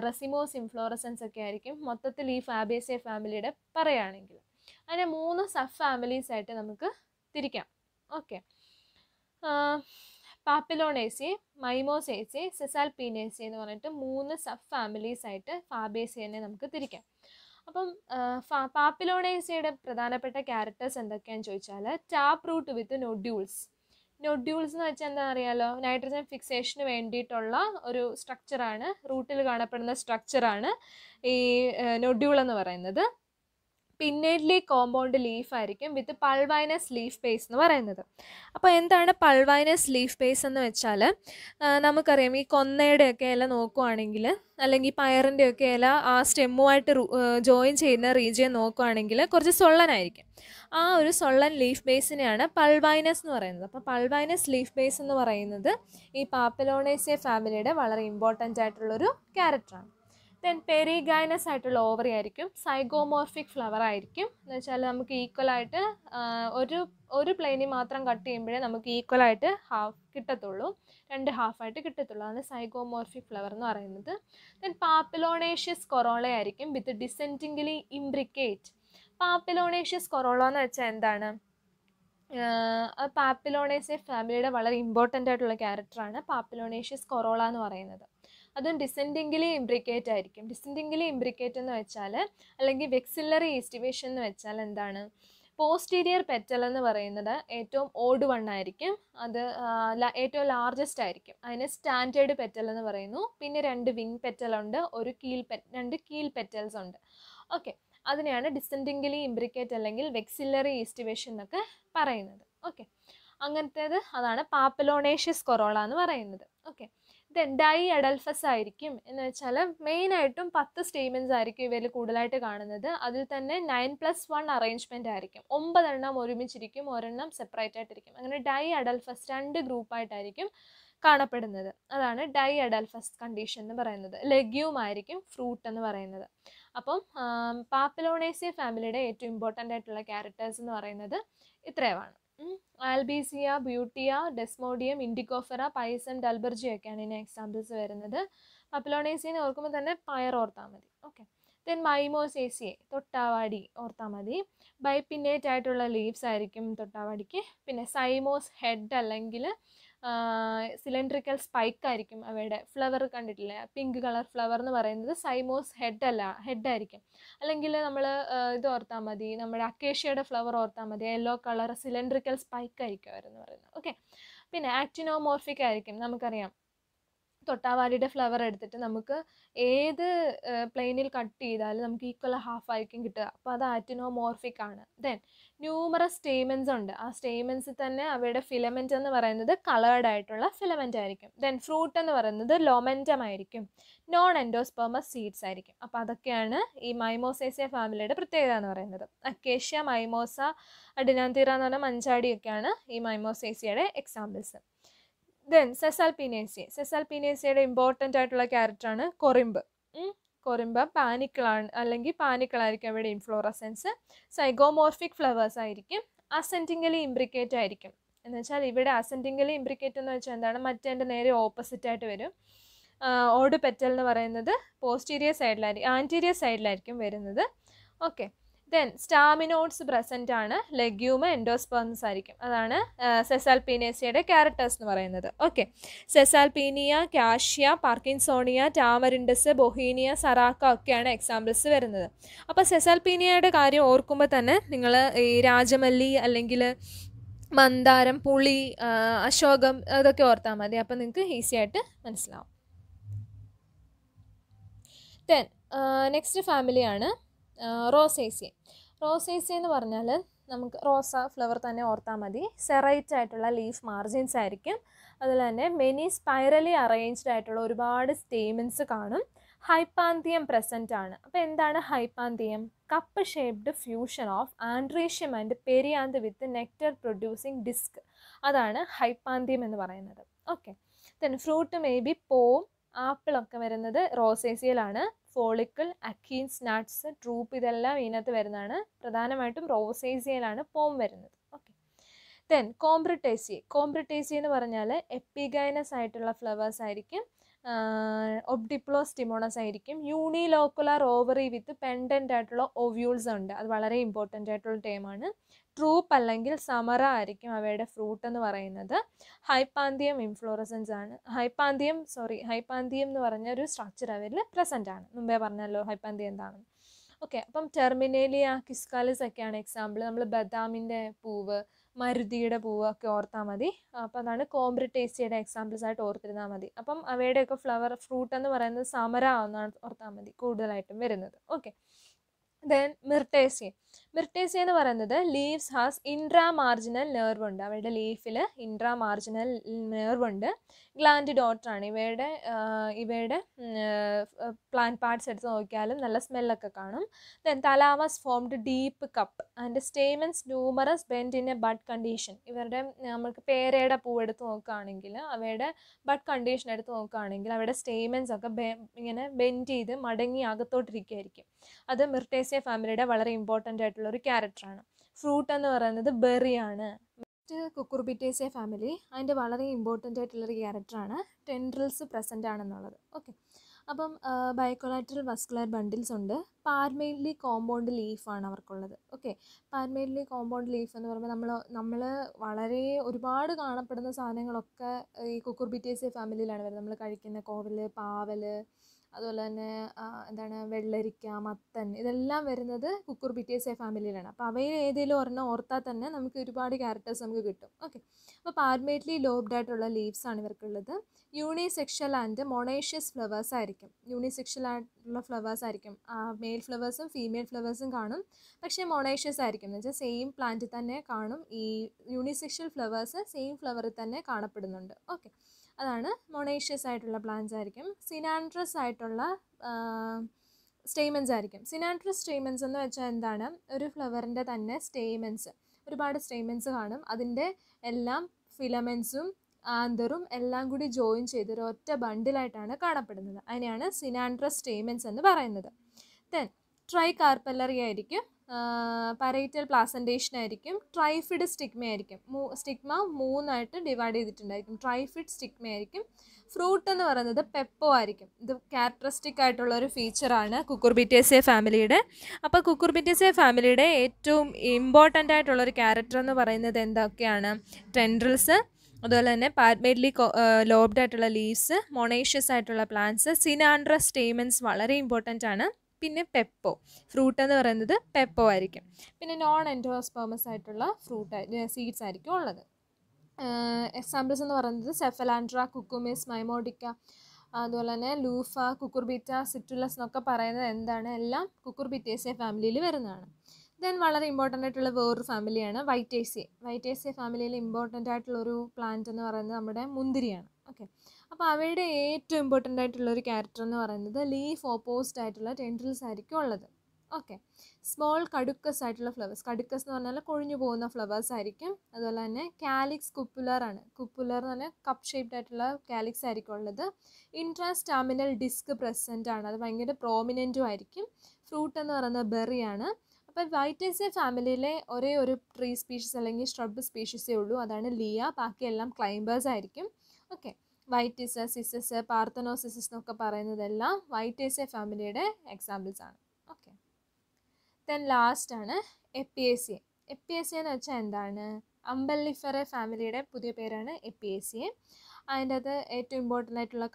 റസിമോസ് ഇൻഫ്ലോറസൻസ് ഒക്കെ ആയിരിക്കും. മൊത്തത്തിൽ ഈ ഫാബേസിയ ഫാമിലിയുടെ പറയുകയാണെങ്കിൽ അതിനെ മൂന്ന് സബ് ഫാമിലീസ് ആയിട്ട് നമുക്ക് തിരിക്കാം. ഓക്കെ, പാപ്പിലോണേസി, മൈമോസേസി, സെസാൽപീനേസി എന്ന് പറഞ്ഞിട്ട് മൂന്ന് സബ് ഫാമിലീസ് ആയിട്ട് ഫാബേസിയനെ നമുക്ക് തിരിക്കാം. അപ്പം പാപ്പിലോണേസിയുടെ പ്രധാനപ്പെട്ട ക്യാരക്ടേഴ്സ് എന്തൊക്കെയാണെന്ന് ചോദിച്ചാൽ tap root with nodules. Nodules എന്ന് വെച്ചാൽ എന്താ അറിയാലോ, നൈട്രജൻ ഫിക്സേഷന് വേണ്ടിയിട്ടുള്ള ഒരു സ്ട്രക്ചറാണ്, റൂട്ടിൽ കാണപ്പെടുന്ന സ്ട്രക്ചറാണ് ഈ നൊഡ്യൂൾ എന്ന് പറയുന്നത്. pinnately compounded leaf ആയിരിക്കും with pulvinous leaf base എന്ന് പറയുന്നത്. അപ്പോൾ എന്താണ് pulvinous leaf base എന്ന് വെച്ചാൽ നമുക്കറിയാം ഈ കൊന്നയുടെയൊക്കെ ഇല നോക്കുകയാണെങ്കിൽ അല്ലെങ്കിൽ പയറിൻ്റെയൊക്കെ ഇല ആ സ്റ്റെമ്മുമായിട്ട് ജോയിൻ ചെയ്യുന്ന റീജിയൻ നോക്കുകയാണെങ്കിൽ കുറച്ച് സൊള്ളനായിരിക്കും. ആ ഒരു സൊള്ളൻ ലീഫ് ബേസിനെയാണ് പൾവൈനസ് എന്ന് പറയുന്നത്. അപ്പോൾ പൾവൈനസ് ലീഫ് ബേസ് എന്ന് പറയുന്നത് ഈ പാപ്പലോണേസിയ ഫാമിലിയുടെ വളരെ ഇമ്പോർട്ടൻ്റ് ആയിട്ടുള്ളൊരു ക്യാരക്ടറാണ്. ദെൻ പെരിഗൈനസ് ആയിട്ടുള്ള ഓവറി ആയിരിക്കും, സൈഗോമോർഫിക് ഫ്ലവർ ആയിരിക്കും. എന്ന് വെച്ചാൽ നമുക്ക് ഈക്വലായിട്ട് ഒരു ഒരു പ്ലെയിനിൽ മാത്രം കട്ട് ചെയ്യുമ്പോഴേ നമുക്ക് ഈക്വലായിട്ട് ഹാഫ് കിട്ടത്തുള്ളൂ, രണ്ട് ഹാഫായിട്ട് കിട്ടത്തുള്ളൂ. അതാണ് സൈഗോമോർഫിക് ഫ്ലവർ എന്ന് പറയുന്നത്. ദെൻ പാപ്പലോണേഷ്യസ് കൊറോള ആയിരിക്കും വിത്ത് ഡിസെൻറ്റിംഗിലി ഇംബ്രിക്കേറ്റ്. പാപ്പലോണേഷ്യസ് കൊറോള എന്ന് വെച്ചാൽ എന്താണ്? പാപ്പലോണേസിയ ഫാമിലിയുടെ വളരെ ഇമ്പോർട്ടൻ്റ് ആയിട്ടുള്ള ക്യാരക്ടറാണ് പാപ്പലോണേഷ്യസ് കൊറോള എന്ന് പറയുന്നത്. അതും ഡിസെൻഡിംഗിലി ഇംബ്രിക്കേറ്റ് ആയിരിക്കും. ഡിസെൻഡിംഗിലി ഇംബ്രിക്കേറ്റ് എന്ന് വെച്ചാൽ അല്ലെങ്കിൽ വെക്സില്ലറി ഈസ്റ്റിവേഷൻ എന്ന് വെച്ചാൽ എന്താണ്? പോസ്റ്റീരിയർ പെറ്റൽ എന്ന് പറയുന്നത് ഏറ്റവും ഓഡ് വണ്ണായിരിക്കും, അത് ഏറ്റവും ലാർജസ്റ്റ് ആയിരിക്കും. അതിന് സ്റ്റാൻഡേർഡ് പെറ്റൽ എന്ന് പറയുന്നു. പിന്നെ രണ്ട് വിങ് പെറ്റലുണ്ട്, ഒരു കീൽ പെ രണ്ട് കീൽ പെറ്റൽസ് ഉണ്ട്. ഓക്കെ, അതിനെയാണ് ഡിസെൻഡിംഗിലി ഇംബ്രിക്കേറ്റ് അല്ലെങ്കിൽ വെക്സില്ലറി ഈസ്റ്റിവേഷൻ എന്നൊക്കെ പറയുന്നത്. ഓക്കെ, അങ്ങനത്തേത് അതാണ് പാപ്പലോണേഷ്യസ് കൊറോള എന്ന് പറയുന്നത്. ഓക്കെ, ദെൻ ഡൈ അഡൽഫസ് ആയിരിക്കും. എന്ന് വെച്ചാൽ മെയിനായിട്ടും പത്ത് സ്റ്റേമെൻസ് ആയിരിക്കും ഇവയിൽ കൂടുതലായിട്ട് കാണുന്നത്. അതിൽ തന്നെ നയൻ പ്ലസ് വൺ അറേഞ്ച്മെൻ്റ് ആയിരിക്കും, ഒമ്പതെണ്ണം ഒരുമിച്ചിരിക്കും, ഒരെണ്ണം സെപ്പറേറ്റ് ആയിട്ടിരിക്കും. അങ്ങനെ ഡൈ അഡൽഫസ് രണ്ട് ഗ്രൂപ്പായിട്ടായിരിക്കും കാണപ്പെടുന്നത്. അതാണ് ഡൈ അഡൽഫസ് കണ്ടീഷൻ എന്ന് പറയുന്നത്. ലെഗ്യൂം ആയിരിക്കും ഫ്രൂട്ട് എന്ന് പറയുന്നത്. അപ്പം പാപ്പലോണേസിയ ഫാമിലിയുടെ ഏറ്റവും ഇമ്പോർട്ടൻ്റ് ആയിട്ടുള്ള ക്യാരക്ടേഴ്സ് എന്ന് പറയുന്നത് ഇത്രയുമാണ്. ആൽബീസിയ, ബ്യൂട്ടിയ, ഡെസ്മോഡിയം, ഇൻഡിക്കോഫെറ, പൈസം, ഡൽബർജിയൊക്കെയാണ് ഇതിന് എക്സാമ്പിൾസ് വരുന്നത്. പപ്പലോണേസിയനെ ഓർക്കുമ്പോൾ തന്നെ പയർ ഓർത്താൽ മതി. ഓക്കെ, ദെൻ മൈമോസേസിയെ തൊട്ടാവാടി ഓർത്താൽ മതി. ബൈപിന്നേറ്റ് ആയിട്ടുള്ള ലീവ്സ് ആയിരിക്കും തൊട്ടാവാടിക്ക്. പിന്നെ സൈമോസ് ഹെഡ് അല്ലെങ്കിൽ സിലിൻഡ്രിക്കൽ സ്പൈക്ക് ആയിരിക്കും അവയുടെ ഫ്ലവർ. കണ്ടിട്ടില്ലേ പിങ്ക് കളർ ഫ്ലവർ എന്ന് പറയുന്നത്? സൈമോസ് ഹെഡ് അല്ല ഹെഡായിരിക്കും. അല്ലെങ്കിൽ നമ്മൾ ഇത് ഓർത്താൽ മതി, നമ്മുടെ അക്കേഷ്യയുടെ ഫ്ലവർ ഓർത്താൽ മതി, യെല്ലോ കളർ സിലിൻഡ്രിക്കൽ സ്പൈക്ക് ആയിരിക്കും അവരെന്ന് പറയുന്നത്. ഓക്കെ, പിന്നെ ആക്റ്റിനോമോർഫിക് ആയിരിക്കും. നമുക്കറിയാം തൊട്ടാവാടിയുടെ ഫ്ലവർ എടുത്തിട്ട് നമുക്ക് ഏത് പ്ലെയിനിൽ കട്ട് ചെയ്താലും നമുക്ക് ഈക്വൽ ഹാഫ് ആയിരിക്കും കിട്ടുക. അപ്പോൾ അത് ആക്റ്റിനോമോർഫിക് ആണ്. ദെൻ ന്യൂമറസ് സ്റ്റേമെൻസ് ഉണ്ട്. ആ സ്റ്റേമെൻസിൽ തന്നെ അവയുടെ ഫിലമെൻറ്റ് എന്ന് പറയുന്നത് കളേർഡ് ആയിട്ടുള്ള ഫിലമെൻ്റ് ആയിരിക്കും. ദെൻ ഫ്രൂട്ട് എന്ന് പറയുന്നത് ലൊമെൻറ്റം ആയിരിക്കും. നോൺ എൻഡോസ്പേർമസ് സീഡ്സ് ആയിരിക്കും. അപ്പോൾ അതൊക്കെയാണ് ഈ മൈമോസേസിയ ഫാമിലിയുടെ പ്രത്യേകത എന്ന് പറയുന്നത്. അക്കേഷ്യ, മൈമോസ, അഡിനാന്തീറ എന്ന് പറഞ്ഞാൽ മഞ്ചാടിയൊക്കെയാണ് ഈ മൈമോസേസിയയുടെ എക്സാമ്പിൾസ്. ദെൻ സെസാൽപീനേസിയ. സെസാൽപീനേസിയയുടെ ഇമ്പോർട്ടൻ്റ് ആയിട്ടുള്ള ക്യാരക്ടറാണ് കൊറിമ്പ്. കൊറിമ്പ് പാനിക്കിളാണ് അല്ലെങ്കിൽ പാനിക്കിളായിരിക്കും അവരുടെ ഇൻഫ്ലോറസെൻസ്. സൈഗോമോർഫിക് ഫ്ലവേഴ്സ് ആയിരിക്കും. അസെൻറ്റിംഗലി ഇംബ്രിക്കേറ്റ് ആയിരിക്കും. എന്ന് വെച്ചാൽ ഇവിടെ അസെൻറ്റിംഗലി ഇംബ്രിക്കേറ്റ് എന്ന് വെച്ചാൽ എന്താണ്? മറ്റേൻ്റെ നേരെ ഓപ്പോസിറ്റായിട്ട് വരും. ഓട് പെറ്റൽ എന്ന് പറയുന്നത് പോസ്റ്റീരിയർ സൈഡിലായിരിക്കും, ആൻറ്റീരിയർ സൈഡിലായിരിക്കും വരുന്നത്. ഓക്കെ, ദെൻ സ്റ്റാമിനോട്സ് പ്രസൻ്റ് ആണ്. ലെഗ്യൂമ്, എൻഡോസ്പേർമസ് ആയിരിക്കും. അതാണ് സെസാൽപീനേസിയയുടെ ക്യാരക്ടേഴ്സ് എന്ന് പറയുന്നത്. Okay, Caesalpinia, Cassia, Parkinsonia, Tamarindus, Bauhinia, Saraca ഒക്കെയാണ് എക്സാമ്പിൾസ് വരുന്നത്. അപ്പോൾ സെസാൽപീനിയയുടെ കാര്യം ഓർക്കുമ്പോൾ തന്നെ നിങ്ങൾ ഈ രാജമല്ലി അല്ലെങ്കിൽ മന്ദാരം, പുളി, അശോകം അതൊക്കെ ഓർത്താൽ മതി. അപ്പോൾ നിങ്ങൾക്ക് ഈസി ആയിട്ട് മനസ്സിലാവും. ദെൻ നെക്സ്റ്റ് ഫാമിലിയാണ് റോസേസിയ. റോസേസിയ എന്ന് പറഞ്ഞാൽ നമുക്ക് റോസ ഫ്ലവർ തന്നെ ഓർത്താൽ മതി. സെറൈറ്റ് ആയിട്ടുള്ള ലീഫ് മാർജിൻസ് ആയിരിക്കും. അതിൽ തന്നെ മെനി സ്പൈറലി അറേഞ്ച്ഡ് ആയിട്ടുള്ള ഒരുപാട് സ്റ്റേമൻസ് കാണും. ഹൈപ്പാന്തിയം പ്രസൻ്റ് ആണ്. അപ്പോൾ എന്താണ് hypanthium? Cup shaped fusion of androecium and perianth with nectar producing disc. അതാണ് ഹൈപ്പാന്തിയം എന്ന് പറയുന്നത്. Okay, then fruit may be pome, ആപ്പിളൊക്കെ വരുന്നത് റോസേസിയയിലാണ്. ഫോളിക്കിൾ, അക്കീൻസ്, നട്ട്സ്, ട്രൂപ്പ് ഇതെല്ലാം ഇതിനകത്ത് വരുന്നതാണ്. പ്രധാനമായിട്ടും റോസേസിയയിലാണ് പോം വരുന്നത്. Okay, then കോംബ്രിട്ടേസിയ. കോംബ്രിട്ടേസിയ എന്ന് പറഞ്ഞാൽ എപ്പിഗൈനസ് ആയിട്ടുള്ള ഫ്ലവേഴ്സ് ആയിരിക്കും. ഒബ്ഡിപ്ലോ സ്റ്റിമോണസ് ആയിരിക്കും. യൂണിലോക്കുലർ ഓവറി വിത്ത് പെൻഡൻ്റ് ആയിട്ടുള്ള ഒവ്യൂൾസ് ഉണ്ട്. അത് വളരെ ഇമ്പോർട്ടൻ്റ് ആയിട്ടുള്ള ടൈമാണ്. ട്രൂപ്പ് അല്ലെങ്കിൽ സമറ ആയിരിക്കും അവയുടെ ഫ്രൂട്ട് എന്ന് പറയുന്നത്. ഹൈപ്പാന്തിയം ഇൻഫ്ലോറസൻസ് ആണ്. ഹൈപ്പാന്തിയം സോറി ഹൈപ്പാന്തിയം എന്ന് പറഞ്ഞ ഒരു സ്ട്രക്ചർ അവരിൽ പ്രസൻ്റ് ആണ്. മുമ്പേ പറഞ്ഞല്ലോ ഹൈപ്പാന്തിയം എന്താണെന്ന്. ഓക്കെ, അപ്പം ടെർമിനേലിയ, കിസ്കാലിസ് ഒക്കെയാണ് എക്സാമ്പിൾ. നമ്മൾ ബദാമിൻ്റെ പൂവ്, മരുതിയുടെ പൂവ് ഒക്കെ ഓർത്താൽ മതി. അപ്പം അതാണ് കോംബ്രിട്ടേസിയയുടെ എക്സാമ്പിൾസ് ആയിട്ട് ഓർത്തിരുന്നാൽ മതി. അപ്പം അവയുടെയൊക്കെ ഫ്ലവർ ഫ്രൂട്ട് എന്ന് പറയുന്നത് സമര എന്നാണ് ഓർത്താൽ മതി കൂടുതലായിട്ടും വരുന്നത്. Okay, Then Myrtaceae. Myrtaceae എന്ന് പറയുന്നത് leaves has intramarginal nerve ഉണ്ട്. അവരുടെ ലീഫിൽ ഇൻട്രാമാർജിനൽ നെർവ് ഉണ്ട്. ഗ്ലാൻഡ് ഡോട്ടർ ആണ്. ഇവയുടെ ഇവയുടെ പ്ലാന്റ് പാർട്സ് എടുത്ത് നോക്കിയാലും നല്ല സ്മെല്ലൊക്കെ കാണും. Then thalamus formed deep cup and stamens numerous bent in a bud condition. ഇവരുടെ നമുക്ക് പേരയുടെ പൂവെടുത്ത് നോക്കുകയാണെങ്കിൽ അവയുടെ ബഡ് കണ്ടീഷൻ എടുത്ത് നോക്കുകയാണെങ്കിൽ അവരുടെ സ്റ്റേമൻസ് ഒക്കെ ഇങ്ങനെ ബെൻഡ് ചെയ്ത് മടങ്ങി അകത്തോട്ടിരിക്കുകയായിരിക്കും. അത് Myrtaceae ഫാമിലിയുടെ വളരെ ഇമ്പോർട്ടൻ്റ് ആയിട്ടുള്ളൊരു ക്യാരക്ടറാണ്. ഫ്രൂട്ട് എന്ന് പറയുന്നത് ബെറിയാണ്. Cucurbitaceae ഫാമിലി അതിൻ്റെ വളരെ ഇമ്പോർട്ടൻ്റ് ആയിട്ടുള്ളൊരു ക്യാരക്ടറാണ് ടെൻഡ്രിൽസ് പ്രസൻ്റ് ആണെന്നുള്ളത്. ഓക്കെ, അപ്പം ബൈക്കോലാറ്ററൽ വസ്കുലർ ബണ്ടിൽസ് ഉണ്ട്. പാർമെയിലി കോമ്പൗണ്ട് ലീഫാണ് അവർക്കുള്ളത്. ഓക്കെ, പാർമെയിലി കോമ്പൗണ്ട് ലീഫ് എന്ന് പറയുമ്പോൾ നമ്മൾ നമ്മൾ വളരെ ഒരുപാട് കാണപ്പെടുന്ന സാധനങ്ങളൊക്കെ ഈ Cucurbitaceae ഫാമിലിയിലാണ് വരുന്നത്. നമ്മൾ കഴിക്കുന്ന കോവൽ, പാവൽ, അതുപോലെ തന്നെ എന്താണ് വെള്ളരിക്ക, മത്തൻ, ഇതെല്ലാം വരുന്നത് Cucurbitaceae ഫാമിലിയിലാണ്. അപ്പോൾ അവയിൽ ഏതെങ്കിലും ഒരെണ്ണം ഓർത്താൽ തന്നെ നമുക്ക് ഒരുപാട് ക്യാരക്ടേഴ്സ് നമുക്ക് കിട്ടും. ഓക്കെ, അപ്പോൾ പാർമേറ്റ്ലി ലോബ്ഡ് ആയിട്ടുള്ള ലീവ്സാണ് ഇവർക്കുള്ളത്. യൂണിസെക്ഷൽ ആൻഡ് മൊണേഷ്യസ് ഫ്ലവേഴ്സ് ആയിരിക്കും. യൂണിസെക്ഷൽ ആയിട്ടുള്ള ഫ്ലവേഴ്സ് ആയിരിക്കും. മെയിൽ ഫ്ലവേഴ്സും ഫീമെയിൽ ഫ്ലവേഴ്സും കാണും, പക്ഷേ മൊണേഷ്യസ് ആയിരിക്കും എന്ന് വെച്ചാൽ സെയിം പ്ലാന്റിൽ തന്നെ കാണും. ഈ യൂണിസെക്ഷൽ ഫ്ലവേഴ്സ് സെയിം ഫ്ലവറിൽ തന്നെ കാണപ്പെടുന്നുണ്ട്. ഓക്കെ, അതാണ് മൊണേഷ്യസ് ആയിട്ടുള്ള പ്ലാന്റ്സ് ആയിരിക്കും. സിനാൻഡ്രസ് ആയിട്ടുള്ള സ്റ്റേമൻസ് ആയിരിക്കും. സിനാൻഡ്രസ് സ്റ്റേമൻസ് എന്ന് വെച്ചാൽ എന്താണ്, ഒരു ഫ്ലവറിൻ്റെ തന്നെ സ്റ്റേമൻസ്, ഒരുപാട് സ്റ്റേമൻസ് കാണും. അതിൻ്റെ എല്ലാം ഫിലമെൻസും ആന്തറും എല്ലാം കൂടി ജോയിൻ ചെയ്തൊരു ഒറ്റ ബണ്ടിലായിട്ടാണ് കാണപ്പെടുന്നത്. അതിനെയാണ് സിനാൻഡ്രസ് സ്റ്റേമൻസ് എന്ന് പറയുന്നത്. ദെൻ ട്രൈ കാർപ്പല്ലറി ആയിരിക്കും. പരൈറ്റൽ പ്ലാസൻറ്റേഷൻ ആയിരിക്കും. ട്രൈഫിഡ് സ്റ്റിഗ്മ ആയിരിക്കും. മൂ സ്റ്റിഗ്മ മൂന്നായിട്ട് ഡിവൈഡ് ചെയ്തിട്ടുണ്ടായിരിക്കും. ട്രൈഫിഡ് സ്റ്റിഗ്മ ആയിരിക്കും. ഫ്രൂട്ട് എന്ന് പറയുന്നത് പെപ്പോ ആയിരിക്കും. ഇത് ക്യാരക്ടറിസ്റ്റിക് ആയിട്ടുള്ള ഒരു ഫീച്ചറാണ് Cucurbitaceae ഫാമിലിയുടെ. അപ്പോൾ Cucurbitaceae ഫാമിലിയുടെ ഏറ്റവും ഇമ്പോർട്ടൻ്റ് ആയിട്ടുള്ളൊരു ക്യാരക്ടർ എന്ന് പറയുന്നത് എന്തൊക്കെയാണ്? ടെൻഡ്രിൽസ്, അതുപോലെ തന്നെ പാർമെയിലി ലോബ്ഡ് ആയിട്ടുള്ള ലീവ്സ്, മൊണേഷ്യസ് ആയിട്ടുള്ള പ്ലാന്റ്സ്, സിനാൻഡ്ര സ്റ്റേമൻസ് വളരെ ഇമ്പോർട്ടൻ്റ് ആണ്. പിന്നെ പെപ്പോ, ഫ്രൂട്ട് എന്ന് പറയുന്നത് പെപ്പോ ആയിരിക്കും. പിന്നെ നോൺ എൻഡോസ്പേർമസ് ആയിട്ടുള്ള ഫ്രൂട്ട് സീഡ്സ് ആയിരിക്കും ഉള്ളത്. എക്സാമ്പിൾസ് എന്ന് പറയുന്നത് സെഫലാൻഡ്ര, കുക്കുമിസ്, മൈമോഡിക്ക, അതുപോലെ തന്നെ ലൂഫ, കുക്കുർബിറ്റ, സിറ്റുലസ് എന്നൊക്കെ പറയുന്നത് എന്താണ്, എല്ലാം Cucurbitaceae ഫാമിലിയിൽ വരുന്നതാണ്. ദെൻ വളരെ ഇമ്പോർട്ടൻ്റ് ആയിട്ടുള്ള വേറൊരു ഫാമിലിയാണ് Vitaceae. Vitaceae ഫാമിലിയിൽ ഇമ്പോർട്ടൻ്റ് ആയിട്ടുള്ളൊരു പ്ലാന്റ് എന്ന് പറയുന്നത് നമ്മുടെ മുന്തിരിയാണ്. ഓക്കെ, അപ്പോൾ അവയുടെ ഏറ്റവും ഇമ്പോർട്ടൻ്റ് ആയിട്ടുള്ളൊരു ക്യാരക്ടർ എന്ന് പറയുന്നത് ലീഫ് ഓപ്പോസിറ്റ് ആയിട്ടുള്ള ടെൻഡ്രിൽസ് ആയിരിക്കും ഉള്ളത്. ഓക്കെ, സ്മോൾ കടുക്കസ് ആയിട്ടുള്ള ഫ്ലവേഴ്സ്, കടുക്കസ് എന്ന് പറഞ്ഞാൽ കൊഴിഞ്ഞു പോകുന്ന ഫ്ലവേഴ്സ് ആയിരിക്കും. അതുപോലെ തന്നെ കാലിക്സ് കുപ്പുലർ ആണ്. കുപ്പുലർ എന്ന് പറഞ്ഞാൽ കപ്പ് ഷേപ്ഡ് ആയിട്ടുള്ള കാലിക്സ് ആയിരിക്കും ഉള്ളത്. ഇൻട്രാസ്റ്റാമിനൽ ഡിസ്ക് പ്രസൻ്റ് ആണ്. അത് ഭയങ്കര പ്രോമിനൻറ്റും ആയിരിക്കും. ഫ്രൂട്ട് എന്ന് പറയുന്നത് ബെറിയാണ്. അപ്പോൾ Vitaceae ഫാമിലിയിലെ ഒരേ ഒരു ട്രീ സ്പീഷീസ് അല്ലെങ്കിൽ ഷ്രബ് സ്പീഷീസേ ഉള്ളൂ, അതാണ് ലിയ. ബാക്കിയെല്ലാം ക്ലൈംബേഴ്സ് ആയിരിക്കും. ഓക്കെ, വൈറ്റിസ്, സിസസ്, പാർത്തനോസിസസ് എന്നൊക്കെ പറയുന്നതെല്ലാം Vitaceae ഫാമിലിയുടെ എക്സാമ്പിൾസ് ആണ്. ഓക്കെ, ദെൻ ലാസ്റ്റ് ആണ് Apiaceae. Apiaceae എന്ന് വെച്ചാൽ എന്താണ്, അംബല്ലിഫറെ ഫാമിലിയുടെ പുതിയ പേരാണ് Apiaceae. അതിൻ്റെ അത് ഏറ്റവും ഇമ്പോർട്ടൻ്റ് ആയിട്ടുള്ള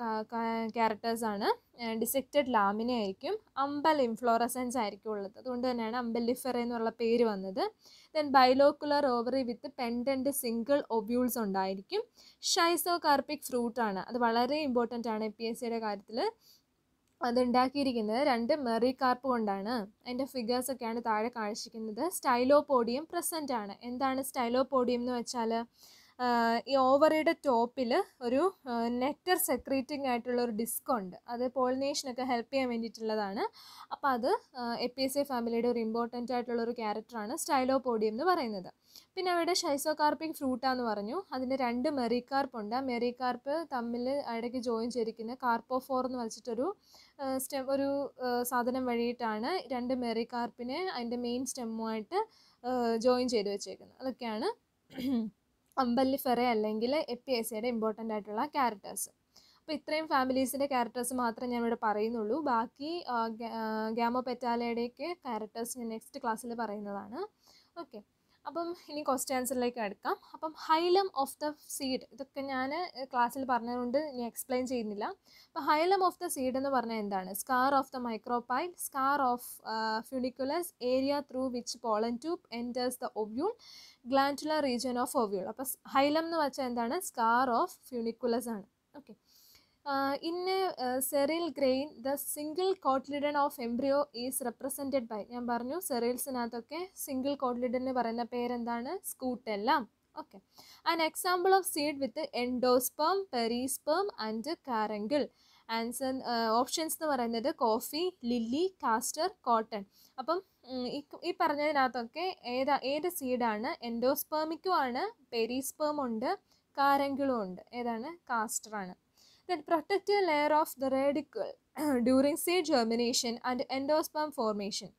ക്യാരക്ടേഴ്സാണ് ഡിസെക്റ്റഡ് ലാമിന ആയിരിക്കും. അമ്പൽ ഇൻഫ്ലോറസെൻസ് ആയിരിക്കും ഉള്ളത്. അതുകൊണ്ട് തന്നെയാണ് അംബല്ലിഫറെ എന്നുള്ള പേര് വന്നത്. Then bilocular ovary with pendant single ovules ഉണ്ടായിരിക്കും. ഷൈസോ കാർപ്പിക് ഫ്രൂട്ടാണ്. അത് വളരെ ഇമ്പോർട്ടൻ്റ് ആണ് Apiaceae കാര്യത്തിൽ. അതുണ്ടാക്കിയിരിക്കുന്നത് രണ്ട് മെറി കാർപ്പ് കൊണ്ടാണ്. അതിൻ്റെ ഫിഗേഴ്സൊക്കെയാണ് താഴെ കാണിച്ചിരിക്കുന്നത്. സ്റ്റൈലോപോഡിയം പ്രസൻ്റ് ആണ്. എന്താണ് സ്റ്റൈലോപോഡിയം എന്ന് വെച്ചാൽ, ഈ ഓവറിയുടെ ടോപ്പിൽ ഒരു നെക്ടർ സെക്രീറ്റിംഗ് ആയിട്ടുള്ള ഒരു ഡിസ്ക് ഉണ്ട്. അത് പോളിനേഷനൊക്കെ ഹെൽപ്പ് ചെയ്യാൻ വേണ്ടിയിട്ടുള്ളതാണ്. അപ്പോൾ അത് Apiaceae ഫാമിലിയുടെ ഒരു ഇമ്പോർട്ടൻ്റ് ആയിട്ടുള്ളൊരു ക്യാരക്ടറാണ് സ്റ്റൈലോപോഡിയം എന്ന് പറയുന്നത്. പിന്നെ അവരുടെ ഷൈസോകാർപ്പിക് ഫ്രൂട്ടാന്ന് പറഞ്ഞു. അതിൻ്റെ രണ്ട് മെറി കാർപ്പുണ്ട്. ആ മെറി കാർപ്പ് തമ്മിൽ ഇടയ്ക്ക് ജോയിൻ ചെയ്തിരിക്കുന്ന കാർപ്പോഫോർ എന്ന് വെച്ചിട്ടൊരു സ്റ്റെം ഒരു സാധനം വഴിയിട്ടാണ് രണ്ട് മെറി കാർപ്പിനെ അതിൻ്റെ മെയിൻ സ്റ്റെമ്മുമായിട്ട് ജോയിൻ ചെയ്ത് വെച്ചേക്കുന്നത്. അതൊക്കെയാണ് അംബല്ലിഫെറെ അല്ലെങ്കിൽ Apiaceae ഇമ്പോർട്ടൻ്റ് ആയിട്ടുള്ള ക്യാരക്ടേഴ്സ്. അപ്പോൾ ഇത്രയും ഫാമിലീസിൻ്റെ ക്യാരക്ടേഴ്സ് മാത്രമേ ഞാനിവിടെ പറയുന്നുള്ളൂ. ബാക്കി ഗാമോപെറ്റാലയുടെയൊക്കെ ക്യാരക്ടേഴ്സ് ഞാൻ നെക്സ്റ്റ് ക്ലാസ്സിൽ പറയുന്നതാണ്. ഓക്കെ, അപ്പം ഇനി ക്വസ്റ്റ്യൻ ആൻസറിലേക്ക് എടുക്കാം. അപ്പം ഹൈലം ഓഫ് ദ സീഡ്, ഇതൊക്കെ ഞാൻ ക്ലാസ്സിൽ പറഞ്ഞതുകൊണ്ട് ഞാൻ എക്സ്പ്ലെയിൻ ചെയ്യുന്നില്ല. അപ്പോൾ ഹൈലം ഓഫ് ദ സീഡ് എന്ന് പറഞ്ഞാൽ എന്താണ്, scar of the micropyle, scar of funiculus, area through which pollen tube enters the ovule, glandular region of ovule. അപ്പോൾ ഹൈലം എന്ന് വെച്ചാൽ എന്താണ്, സ്കാർ ഓഫ് ഫ്യൂണിക്കുലസ് ആണ്. Okay, Uh, in a uh, cereal grain, the single cotyledon of embryo is represented by ഞാൻ പറഞ്ഞു സെറീൽസിനകത്തൊക്കെ single cotyledon എന്ന് പറയുന്ന പേരെന്താണ്? Scutellum. Okay. An example of seed with endosperm, perisperm and caruncle. Answer options എന്ന് പറയുന്നത് coffee, lily, castor, cotton. അപ്പം ഈ പറഞ്ഞതിനകത്തൊക്കെ ഏതാ ഏത് സീഡാണ്? എൻഡോസ്പേമിക്കും ആണ്, പെരീസ്പേം ഉണ്ട്, കാരങ്കിളും ഉണ്ട്. ഏതാണ്? കാസ്റ്ററാണ്. That protective layer of the radicle during seed germination and endosperm formation.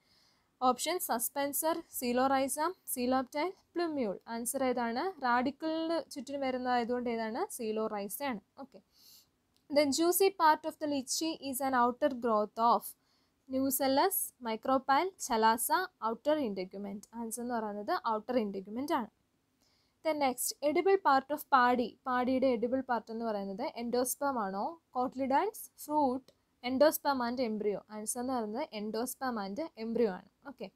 Options: suspensor, coelorhizom, coeloptile, plumule. Answer ഏതാണ്? റാഡിക്കലിന് ചുറ്റിനും വരുന്നതായതുകൊണ്ട് ഏതാണ്? coelorhizae ആണ്. Okay. The juicy part of the lychee is an outer growth of nucellus, micropyle, chalasa, outer integument. Answer എന്ന് പറയുന്നത് outer integument ആണ്. The next, edible part of paddy. പാഡിയുടെ edible part എന്ന് പറയുന്നത് എൻഡോസ്പേം ആണോ, cotyledons, fruit, endosperm and embryo. Answer എന്ന് പറയുന്നത് endosperm and embryo ആണ്. Okay.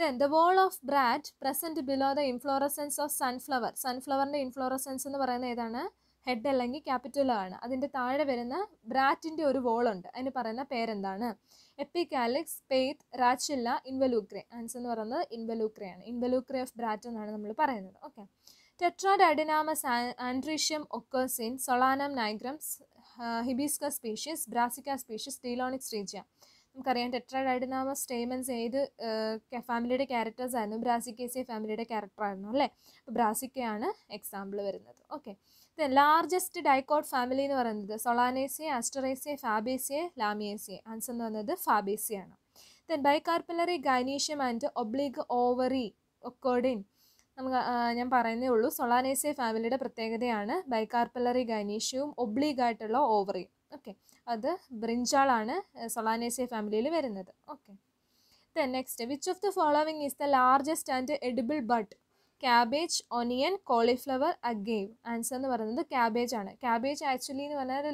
Then the whorl of bract present below the inflorescence of sunflower. സൺഫ്ലവറിൻ്റെ inflorescence എന്ന് പറയുന്നത് ഏതാണ്? ഹെഡ് അല്ലെങ്കിൽ ക്യാപിറ്റൽ ആണ്. അതിൻ്റെ താഴെ വരുന്ന ബ്രാറ്റിൻ്റെ ഒരു വോളുണ്ട്. അതിന് പറയുന്ന പേരെന്താണ്? എപ്പിക്കാലിക്സ്, പെയ്ത്ത്, റാച്ചില്ല, ഇൻവലൂക്രെ. ആൻസർ എന്ന് പറയുന്നത് ഇൻവലൂക്രെ ആണ്. ഇൻവലൂക്രെ ഓഫ് ബ്രാറ്റ് എന്നാണ് നമ്മൾ പറയുന്നത്. Okay. Tetradydinamus anthracium occurs in Solanum nigrum, uh, Hibiscus species, Brassica species, Delonix regia. നമുക്കറിയാം ടെട്രാഡൈഡിനാമസ് സ്റ്റേമൻസ് ഏത് ഫാമിലിയുടെ ക്യാരക്ടേഴ്സ് ആയിരുന്നു? ബ്രാസിക്കേസിയ ഫാമിലിയുടെ ക്യാരക്ടറായിരുന്നു അല്ലേ. അപ്പോൾ ബ്രാസിക്കയാണ് എക്സാമ്പിൾ വരുന്നത്. Okay. The largest dicot family എന്ന് പറയുന്നത് സൊളാനേസിയ, ആസ്റ്ററേസിയ, ഫാബേസിയ, ലാമിയേസിയ. ആൻസർ എന്ന് പറയുന്നത് ഫാബേസിയാണ്. Then bicarpellary gynoecium and oblique ovary occurred in, നമുക്ക് ഞാൻ പറയുന്നേ ഉള്ളൂ, സൊളാനേസിയ ഫാമിലിയുടെ പ്രത്യേകതയാണ് ബൈകാർപ്പലറി ഗൈനീഷ്യവും ഒബ്ലീഗായിട്ടുള്ള ഓവറിയും. ഓക്കെ. അത് ബ്രിഞ്ചാളാണ് സൊളാനേസിയ ഫാമിലിയിൽ വരുന്നത്. Okay. Then next, which of the following is the largest and edible bud? Cabbage, onion, cauliflower, agave. Answer എന്ന് പറയുന്നത് ക്യാബേജ് ആണ്. ക്യാബേജ് ആക്ച്വലി എന്ന് പറഞ്ഞാൽ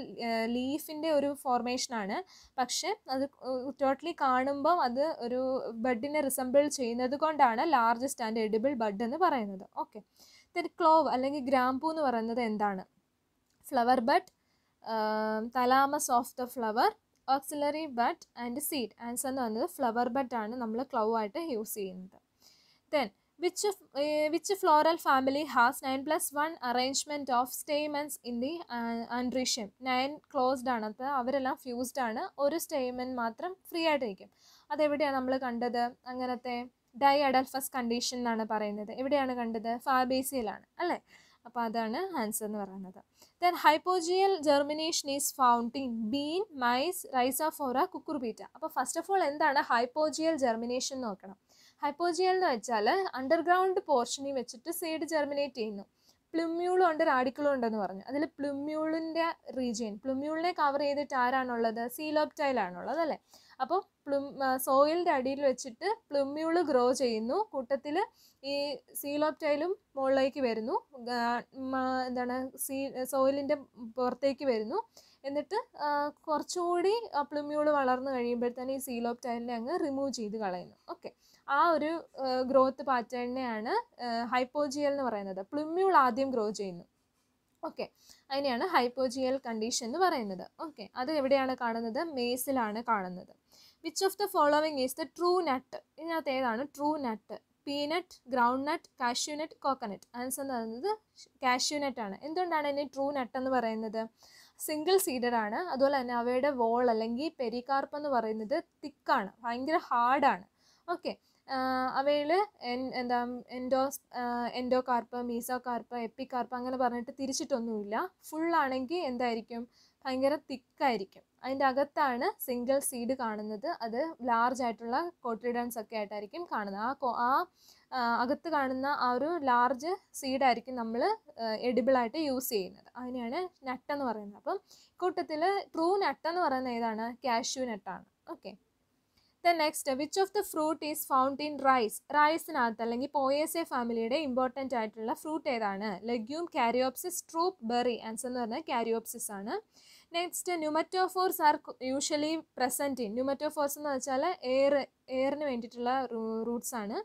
ലീഫിൻ്റെ ഒരു ഫോർമേഷനാണ്. പക്ഷെ അത് ടോട്ടലി കാണുമ്പം അത് ഒരു ബഡിനെ റിസംബിൾ ചെയ്യുന്നത് കൊണ്ടാണ് ലാർജസ്റ്റ് ആൻഡ് എഡിബിൾ ബഡ് എന്ന് പറയുന്നത്. ഓക്കെ. ദെൻ ക്ലോവ് അല്ലെങ്കിൽ ഗ്രാമ്പൂ എന്ന് പറയുന്നത് എന്താണ്? Flower bud, thalamus of the flower, axillary bud and seed. Answer എന്ന് പറയുന്നത് ഫ്ലവർ ബഡ് ആണ് നമ്മൾ ക്ലോവ് ആയിട്ട് യൂസ് ചെയ്യുന്നത്. Then Which, uh, which floral family has nine plus one arrangement of stamens in the uh, anthracium? nine closed ആണ്. അപ്പോൾ അവരെല്ലാം fused ആണ്. ഒരു സ്റ്റേമൻ മാത്രം ഫ്രീ ആയിട്ടിരിക്കും. അതെവിടെയാണ് നമ്മൾ കണ്ടത്? അങ്ങനത്തെ ഡൈ അഡൽഫസ് കണ്ടീഷൻ എന്നാണ് പറയുന്നത്. എവിടെയാണ് കണ്ടത്? ഫാബേസിയയിലാണ് അല്ലേ. അപ്പോൾ അതാണ് ആൻസർ എന്ന് പറയുന്നത്. Then hypogeal germination is found in bean, maize, Rhizophora, കുക്കുർബീറ്റ. അപ്പോൾ ഫസ്റ്റ് ഓഫ് ഓൾ എന്താണ് ഹൈപ്പോജിയൽ ജെർമിനേഷൻ നോക്കണം. ഹൈപ്പോജിയൽ എന്ന് വെച്ചാൽ അണ്ടർഗ്രൗണ്ട് പോർഷനിൽ വെച്ചിട്ട് സീഡ് ജെർമിനേറ്റ് ചെയ്യുന്നു. പ്ലുമ്യൂളും ഉണ്ട്, റാഡിക്കളും ഉണ്ടെന്ന് പറഞ്ഞു. അതിൽ പ്ലുമ്യൂളിൻ്റെ റീജിയൻ, പ്ലുമ്യൂളിനെ കവർ ചെയ്തിട്ട് ആരാണുള്ളത്? സീലോപ്റ്റൈലാണുള്ളത് അല്ലേ. അപ്പോൾ പ്ലും സോയിലിൻ്റെ അടിയിൽ വെച്ചിട്ട് പ്ലുമ്യൂള് ഗ്രോ ചെയ്യുന്നു. കൂട്ടത്തിൽ ഈ സീലോപ്റ്റൈലും മുകളിലേക്ക് വരുന്നു, എന്താണ് സീ സോയിലിൻ്റെ പുറത്തേക്ക് വരുന്നു. എന്നിട്ട് കുറച്ചുകൂടി പ്ലുമ്യൂള് വളർന്നു കഴിയുമ്പോഴത്തേന് ഈ സീലോപ്റ്റൈലിനെ അങ്ങ് റിമൂവ് ചെയ്ത് കളയുന്നു. ഓക്കെ. ആ ഒരു ഗ്രോത്ത് പാറ്റേണിനെയാണ് ഹൈപ്പോജിയൽ എന്ന് പറയുന്നത്. പ്ലുമ്യൂൾ ആദ്യം ഗ്രോ ചെയ്യുന്നു. ഓക്കെ. അതിനെയാണ് ഹൈപ്പോജിയൽ കണ്ടീഷൻ എന്ന് പറയുന്നത്. ഓക്കെ. അത് എവിടെയാണ് കാണുന്നത്? മേസിലാണ് കാണുന്നത്. Which of the following is the true nut? ഇതിനകത്ത് ഏതാണ് true nut? Peanut, groundnut, cashew nut, coconut. Answer എന്ന് പറയുന്നത് കാഷ്യൂനട്ട് ആണ്. എന്തുകൊണ്ടാണ് ഇതിനെ ട്രൂ നട്ട് എന്ന് പറയുന്നത്? സിംഗിൾ സീഡഡ് ആണ്. അതുപോലെ തന്നെ അവയുടെ വോൾ അല്ലെങ്കിൽ പെരികാർപ്പ് എന്ന് പറയുന്നത് തിക്കാണ്, ഭയങ്കര ഹാർഡാണ്. ഓക്കെ. അവയിൽ എൻ എന്താ എൻഡോസ് എൻഡോകാർപ്പ്, മീസോകാർപ്പ്, എപ്പികാർപ്പ് അങ്ങനെ പറഞ്ഞിട്ട് തിരിച്ചിട്ടൊന്നുമില്ല. ഫുള്ളാണെങ്കിൽ എന്തായിരിക്കും? ഭയങ്കര തിക്കായിരിക്കും. അതിൻ്റെ അകത്താണ് സിംഗിൾ സീഡ് കാണുന്നത്. അത് ലാർജ് ആയിട്ടുള്ള കോട്ടിലിഡൻസ് ഒക്കെ ആയിട്ടായിരിക്കും കാണുന്നത്. ആ കോ ആ അകത്ത് കാണുന്ന ആ ഒരു ലാർജ് സീഡായിരിക്കും നമ്മൾ എഡിബിളായിട്ട് യൂസ് ചെയ്യുന്നത്. അതിനെയാണ് നട്ടെന്ന് പറയുന്നത്. അപ്പം കൂട്ടത്തിൽ ട്രൂ നട്ടെന്ന് പറയുന്നത് ഏതാണ്? കാഷ്യൂ നട്ടാണ്. Okay. The next, which of the fruit is found in rice? റൈസിനകത്ത് അല്ലെങ്കിൽ പോയേസെ ഫാമിലിയുടെ ഇമ്പോർട്ടൻ്റ് ആയിട്ടുള്ള ഫ്രൂട്ട് ഏതാണ്? Legume, caryopsis, drupe, berry. Answer എന്ന് പറഞ്ഞാൽ കാരിയോപ്സിസ് ആണ്. Next, pneumatophores are usually present in? Pneumatophores എന്ന് വെച്ചാൽ എയർ എയറിന് വേണ്ടിയിട്ടുള്ള റൂട്ട്സ് ആണ്.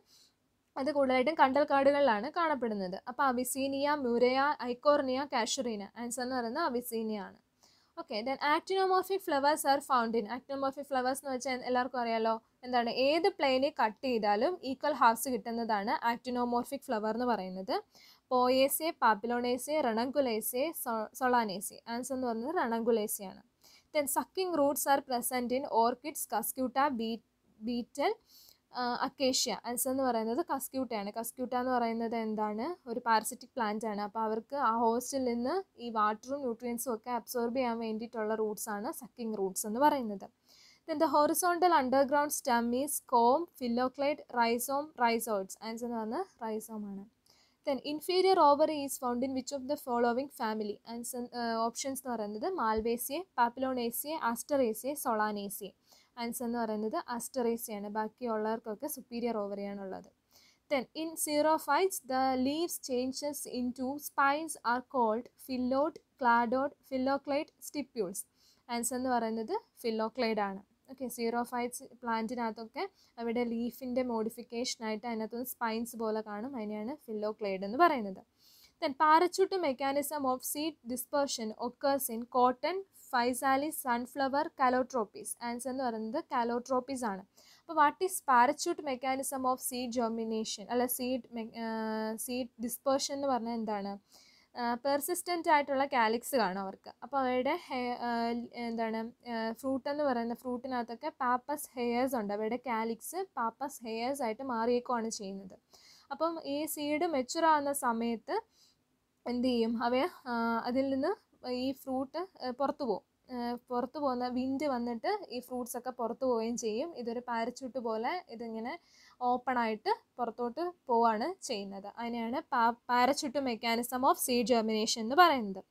അത് കൂടുതലായിട്ടും കണ്ടൽക്കാടുകളിലാണ് കാണപ്പെടുന്നത്. അപ്പോൾ അവിസീനിയ, മ്യൂരയ, ഐക്കോർണിയ, കാഷുറീന. ആൻസർ എന്ന് പറയുന്നത് അവിസീനിയ ആണ്. Okay, then actinomorphic flowers are found in actinomorphic flowers nu vechal ellarkum ariyalo endana edu plane cut cheyidalum equal halves kittunnathaana actinomorphic flower nu parayunnathu. Poaceae, Papillonaceae, Ranunculaceae, Solanaceae. Answer nu parayunnathu Ranunculaceae aanu. Then sucking roots are present in orchids, Cuscuta, beetle, uh, acacia. Answer nu parayunnathu Cuscuta aanu. Cuscuta nu parayunnathu endana oru parasitic plant aanu. Appo avarku aa hostil ninnu ee water um nutrients um okke absorb cheyan vendittulla roots aanu sucking roots ennu parayunnathu. Then the horizontal underground stem is comb, phylloclade, rhizome, rhizoids. Answer nu parayunnathu rhizome aanu. Then inferior ovary is found in which of the following family? And some uh, options are Malvaceae, Papillonaceae, Asteraceae, Solanaceae. And some are Asteraceae and baki allarkokke superior ovary anulladu. Then in xerophytes, the leaves changes into spines are called phyllodes, cladodes, phylloclades, stipules. And some are phylloclade aanu. Okay, xerophytes plant nathokke avide leaf inde modification aayittu anathu spines pole kaanum adineyana phylloclade ennu parayunnathu. Then parachute mechanism of seed dispersion occurs in cotton, physalis, sunflower, calotropis. Answer ennu parayunnathu calotropis aanu. Appo what is parachute mechanism of seed germination alla seed uh, seed dispersion ennu parna endana persistent ആയിട്ടുള്ള calyx കാണും അവർക്ക്. അപ്പോൾ അവരുടെ ഹെ എന്താണ് ഫ്രൂട്ടെന്ന് പറയുന്ന ഫ്രൂട്ടിനകത്തൊക്കെ pappus heirs ഉണ്ട്. അവരുടെ calyx pappus heirs ആയിട്ട് മാറിയേക്കുവാണ് ചെയ്യുന്നത്. അപ്പം ഈ സീഡ് മെച്യൂർ ആവുന്ന സമയത്ത് എന്ത് ചെയ്യും, അവയെ അതിൽ നിന്ന് ഈ ഫ്രൂട്ട് പുറത്തു പോകും. പുറത്തു പോകുന്ന വിൻഡ് വന്നിട്ട് ഈ ഫ്രൂട്ട്സൊക്കെ പുറത്തു പോവുകയും ചെയ്യും. ഇതൊരു പാരച്യൂട്ട് പോലെ ഇതിങ്ങനെ ഓപ്പൺ ആയിട്ട് പുറത്തോട്ട് പോവാണ് ചെയ്യുന്നത്. അതിനെയാണ് പാ parachute mechanism of seed germination എന്ന് പറയുന്നത്.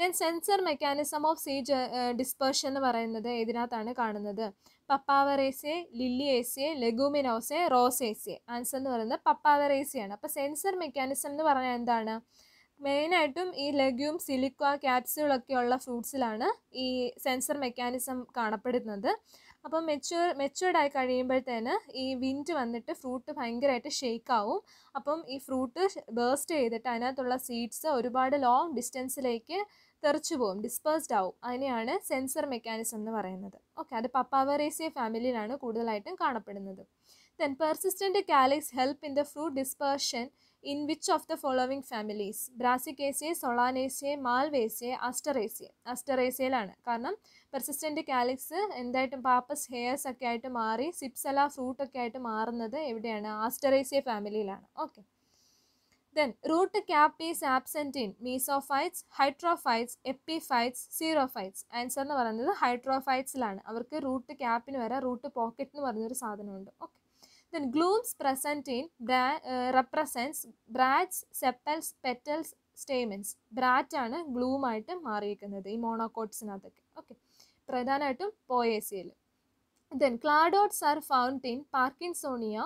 Then censer mechanism of seed dispersion എന്ന് പറയുന്നത് ഇതിനകത്താണ് കാണുന്നത്. പപ്പാവറേസെ, ലില്ലിയേസെ, ലെഗുമിനോസെ, റോസേസെ. ആൻസർ എന്ന് പറയുന്നത് പപ്പാവറേസെയാണ്. അപ്പോൾ സെൻസർ മെക്കാനിസം എന്ന് പറഞ്ഞാൽ എന്താണ്? മെയിനായിട്ടും ഈ ലെഗ്യൂം, സിലിക്ക, ക്യാപ്സ്യൂളൊക്കെയുള്ള ഫ്രൂട്ട്സിലാണ് ഈ സെൻസർ മെക്കാനിസം കാണപ്പെടുന്നത്. അപ്പം മെച്യൂർ മെച്യൂർഡായി കഴിയുമ്പോഴത്തേന് ഈ വിൻഡ് വന്നിട്ട് ഫ്രൂട്ട് ഭയങ്കരമായിട്ട് ഷെയ്ക്കാവും. അപ്പം ഈ ഫ്രൂട്ട് ബേസ്റ്റ് ചെയ്തിട്ട് അതിനകത്തുള്ള സീഡ്സ് ഒരുപാട് ലോങ് ഡിസ്റ്റൻസിലേക്ക് തെറിച്ചു പോകും, ഡിസ്പേഴ്സ്ഡ് ആവും. അതിനെയാണ് സെൻസർ മെക്കാനിസം എന്ന് പറയുന്നത്. ഓക്കെ, അത് പപ്പാവറേസിയ ഫാമിലിയിലാണ് കൂടുതലായിട്ടും കാണപ്പെടുന്നത്. Then persistent calyx help in the fruit dispersion in which of the following families? Brassicaceae, Solanaceae, Malvaceae, Asteraceae. Asteraceae ലാണ്. കാരണം persistent calyx എന്തായിട്ടും പാപ്പസ് ഹെയർസ് ഒക്കെ ആയിട്ട് മാറി സിപ്സല ഫ്രൂട്ടൊക്കെ ആയിട്ട് മാറുന്നത് എവിടെയാണ്? ആസ്റ്ററേസിയ ഫാമിലിയിലാണ്. Okay, then root cap is absent in mesophytes, hydrophytes, epiphytes, xerophytes. Answer എന്ന് പറയുന്നത് ഹൈഡ്രോഫൈറ്റ്സിലാണ്. അവർക്ക് റൂട്ട് ക്യാപ്പിന് വരെ റൂട്ട് പോക്കറ്റ് എന്ന് പറഞ്ഞൊരു സാധനമുണ്ട്. Okay, then glooms present in bra uh, represents bracts, sepals, petals, stamens. Bract ആണ് gloom ആയിട്ട് മാറിയിരിക്കുന്നത് ഈ മോണോക്കോട്ട്സിനകത്തൊക്കെ. ഓക്കെ, പ്രധാനമായിട്ടും പോയേസിയയിൽ. Then cladodes are found in പാർക്കിൻസോണിയ,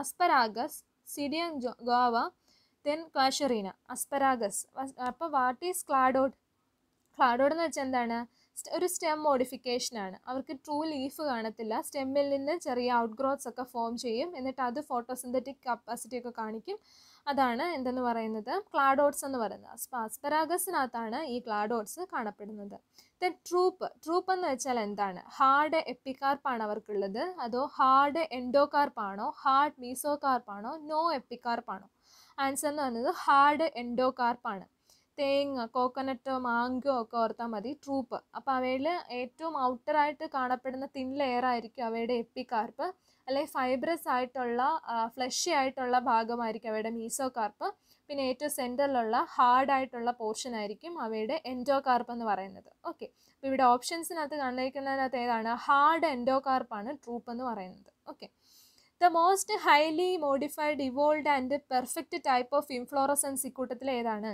asparagus, സിഡിയം Goa, then ക്വാഷറീന. Asparagus. അപ്പോൾ വാട്ട് ഈസ് ക്ലാഡോട്ട്? ക്ലാഡോട്ട് എന്ന് വെച്ചാൽ എന്താണ്? ഒരു സ്റ്റെം മോഡിഫിക്കേഷനാണ്. അവർക്ക് ട്രൂ ലീഫ് കാണത്തില്ല. സ്റ്റെമ്മിൽ നിന്ന് ചെറിയ ഔട്ട് ഗ്രോത്ത്സ് ഒക്കെ ഫോം ചെയ്യും. എന്നിട്ട് അത് ഫോട്ടോസിന്തറ്റിക് കപ്പാസിറ്റി ഒക്കെ കാണിക്കും. അതാണ് എന്തെന്ന് പറയുന്നത് ക്ലാഡോട്ട്സ് എന്ന് പറയുന്നത്. അസ്പരാഗസിനകത്താണ് ഈ ക്ലാഡോട്ട്സ് കാണപ്പെടുന്നത്. Then troupe. ട്രൂപ്പ് എന്ന് വെച്ചാൽ എന്താണ്? ഹാർഡ് എപ്പിക്കാർപ്പാണ് അവർക്കുള്ളത്, അതോ ഹാർഡ് എൻഡോകാർപ്പാണോ, ഹാർഡ് മീസോകാർപ്പാണോ, നോ എപ്പിക്കാർപ്പാണോ? ആൻസർ എന്ന് പറയുന്നത് ഹാർഡ് എൻഡോകാർപ്പാണ്. തേങ്ങ, കോക്കനട്ടോ മാങ്കോ ഒക്കെ ഓർത്താൽ മതി ട്രൂപ്പ്. അപ്പോൾ അവയിൽ ഏറ്റവും ഔട്ടറായിട്ട് കാണപ്പെടുന്ന തിൻ ലെയർ ആയിരിക്കും അവയുടെ എപ്പിക്കാർപ്പ്, അല്ലെങ്കിൽ ഫൈബ്രസ് ആയിട്ടുള്ള ഫ്ലഷി ആയിട്ടുള്ള ഭാഗമായിരിക്കും അവയുടെ മീസോകാർപ്പ്. പിന്നെ ഏറ്റവും സെൻറ്ററിലുള്ള ഹാർഡായിട്ടുള്ള പോർഷൻ ആയിരിക്കും അവയുടെ എൻഡോകാർപ്പ് എന്ന് പറയുന്നത്. ഓക്കെ, അപ്പോൾ ഇവിടെ ഓപ്ഷൻസിനകത്ത് കണ്ടിരിക്കുന്നതിനകത്ത് ഏതാണ്? ഹാർഡ് എൻഡോകാർപ്പാണ് ട്രൂപ്പ് എന്ന് പറയുന്നത്. Okay, the most highly modified, evolved and perfect type of inflorescence ഇക്കൂട്ടത്തിൽ ഏതാണ്?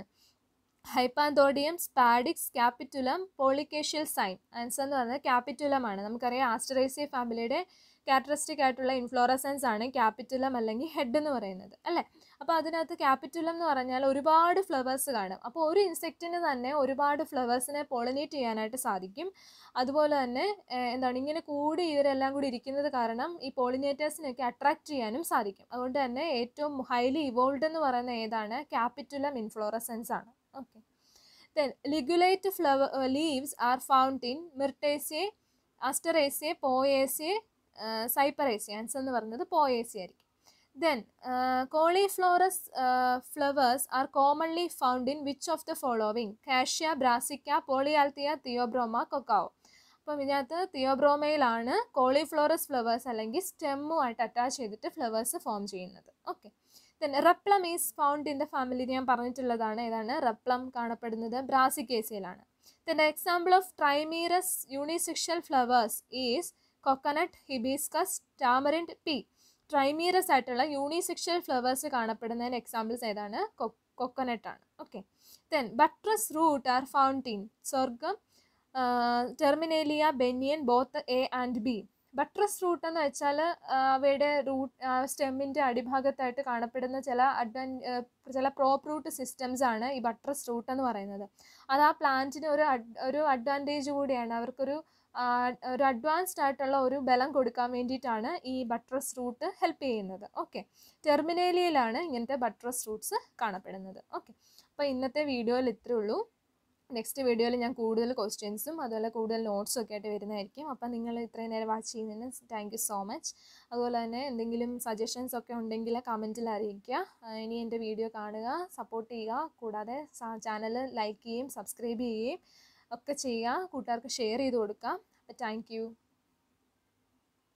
Hypanthodium, spadix, capitulum, polychasial cyme. Answer എന്ന് പറഞ്ഞാൽ ക്യാപിറ്റുലമാണ്. നമുക്കറിയാം ആസ്റ്ററേസിയ ഫാമിലിയുടെ ക്യാരക്ടറിസ്റ്റിക് ആയിട്ടുള്ള ഇൻഫ്ലോറസൻസ് ആണ് ക്യാപിറ്റുലം അല്ലെങ്കിൽ ഹെഡ് എന്ന് പറയുന്നത്, അല്ലേ? അപ്പോൾ അതിനകത്ത് ക്യാപിറ്റുലം എന്ന് പറഞ്ഞാൽ ഒരുപാട് ഫ്ലവേഴ്സ് കാണും. അപ്പോൾ ഒരു ഇൻസെക്റ്റിന് തന്നെ ഒരുപാട് ഫ്ലവേഴ്സിനെ പോളിനേറ്റ് ചെയ്യാനായിട്ട് സാധിക്കും. അതുപോലെ തന്നെ എന്താണ്, ഇങ്ങനെ കൂടി ഇവരെല്ലാം കൂടി ഇരിക്കുന്നത് കാരണം ഈ പോളിനേറ്റേഴ്സിനെയൊക്കെ അട്രാക്റ്റ് ചെയ്യാനും സാധിക്കും. അതുകൊണ്ട് തന്നെ ഏറ്റവും ഹൈലി ഇവോൾവ്ഡ് എന്ന് പറയുന്ന ഏതാണ്? ക്യാപിറ്റുലം ഇൻഫ്ലോറസൻസ് ആണ്. Okay, Then ligulate flower uh, leaves are found in Myrtaceae, Asteraceae, Poaceae, uh, Cyperaceae. Answer ennu parnathu Poaceae aayirikkum. Then uh, cauliflorous uh, flowers are commonly found in which of the following? Cassia, Brassica, Polyalthea, Theobroma, Cacao. അപ്പം ഇതിനകത്ത് തിയോബ്രോമയിലാണ് cauliflorous flowers അല്ലെങ്കിൽ സ്റ്റെമ്മുമായിട്ട് attach ചെയ്തിട്ട് flowers form ചെയ്യുന്നത്. Okay, then replum is found in the family. ഞാൻ പറഞ്ഞിട്ടുള്ളതാണ് ഏതാണ് replum കാണപ്പെടുന്നത് ബ്രാസിക്കേസിയിലാണ്. Then example of trimerous unisexual flowers is coconut, hibiscus, tamarind, pea. Trimerous ആയിട്ടുള്ള യൂണിസെക്ഷൽ ഫ്ലവേഴ്സ് കാണപ്പെടുന്നതിന് എക്സാമ്പിൾസ് ഏതാണ്? കൊക്കനട്ടാണ്. Okay, then buttress root are found in സ്വർഗം, ടെർമിനേലിയ, banyan, both A and B. Buttress root എന്ന് വെച്ചാൽ അവയുടെ റൂട്ട് സ്റ്റെമ്മിൻ്റെ അടിഭാഗത്തായിട്ട് കാണപ്പെടുന്ന ചില അഡ്വാൻ ചില പ്രോപ്പ് റൂട്ട് സിസ്റ്റംസ് ആണ് ഈ ബട്രസ് റൂട്ട് എന്ന് പറയുന്നത്. അത് ആ പ്ലാന്റിന് ഒരു ഒരു അഡ്വാൻറ്റേജ് കൂടിയാണ്. അവർക്കൊരു ഒരു അഡ്വാൻസ്ഡ് ആയിട്ടുള്ള ഒരു ബലം കൊടുക്കാൻ വേണ്ടിയിട്ടാണ് ഈ ബട്രസ് റൂട്ട് ഹെൽപ്പ് ചെയ്യുന്നത്. ഓക്കെ, ടെർമിനേലിയയിലാണ് ഇങ്ങനത്തെ ബട്രസ് റൂട്ട്സ് കാണപ്പെടുന്നത്. ഓക്കെ, അപ്പോൾ ഇന്നത്തെ വീഡിയോയിൽ ഇത്രയേ ഉള്ളൂ. നെക്സ്റ്റ് വീഡിയോയിൽ ഞാൻ കൂടുതൽ ക്വസ്റ്റ്യൻസും അതുപോലെ കൂടുതൽ നോട്ട്സും ഒക്കെ ആയിട്ട് വരുന്നതായിരിക്കും. അപ്പം നിങ്ങൾ ഇത്രയും നേരം വാച്ച് ചെയ്യുന്നതിന് താങ്ക് യു സോ മച്ച്. അതുപോലെ തന്നെ എന്തെങ്കിലും സജഷൻസ് ഒക്കെ ഉണ്ടെങ്കിൽ കമൻറ്റിൽ അറിയിക്കുക. ഇനി എൻ്റെ വീഡിയോ കാണുക, സപ്പോർട്ട് ചെയ്യുക, കൂടാതെ ചാനൽ ലൈക്ക് ചെയ്യുകയും സബ്സ്ക്രൈബ് ചെയ്യുകയും ഒക്കെ ചെയ്യുക. കൂട്ടുകാർക്ക് ഷെയർ ചെയ്ത് കൊടുക്കുക. Thank U.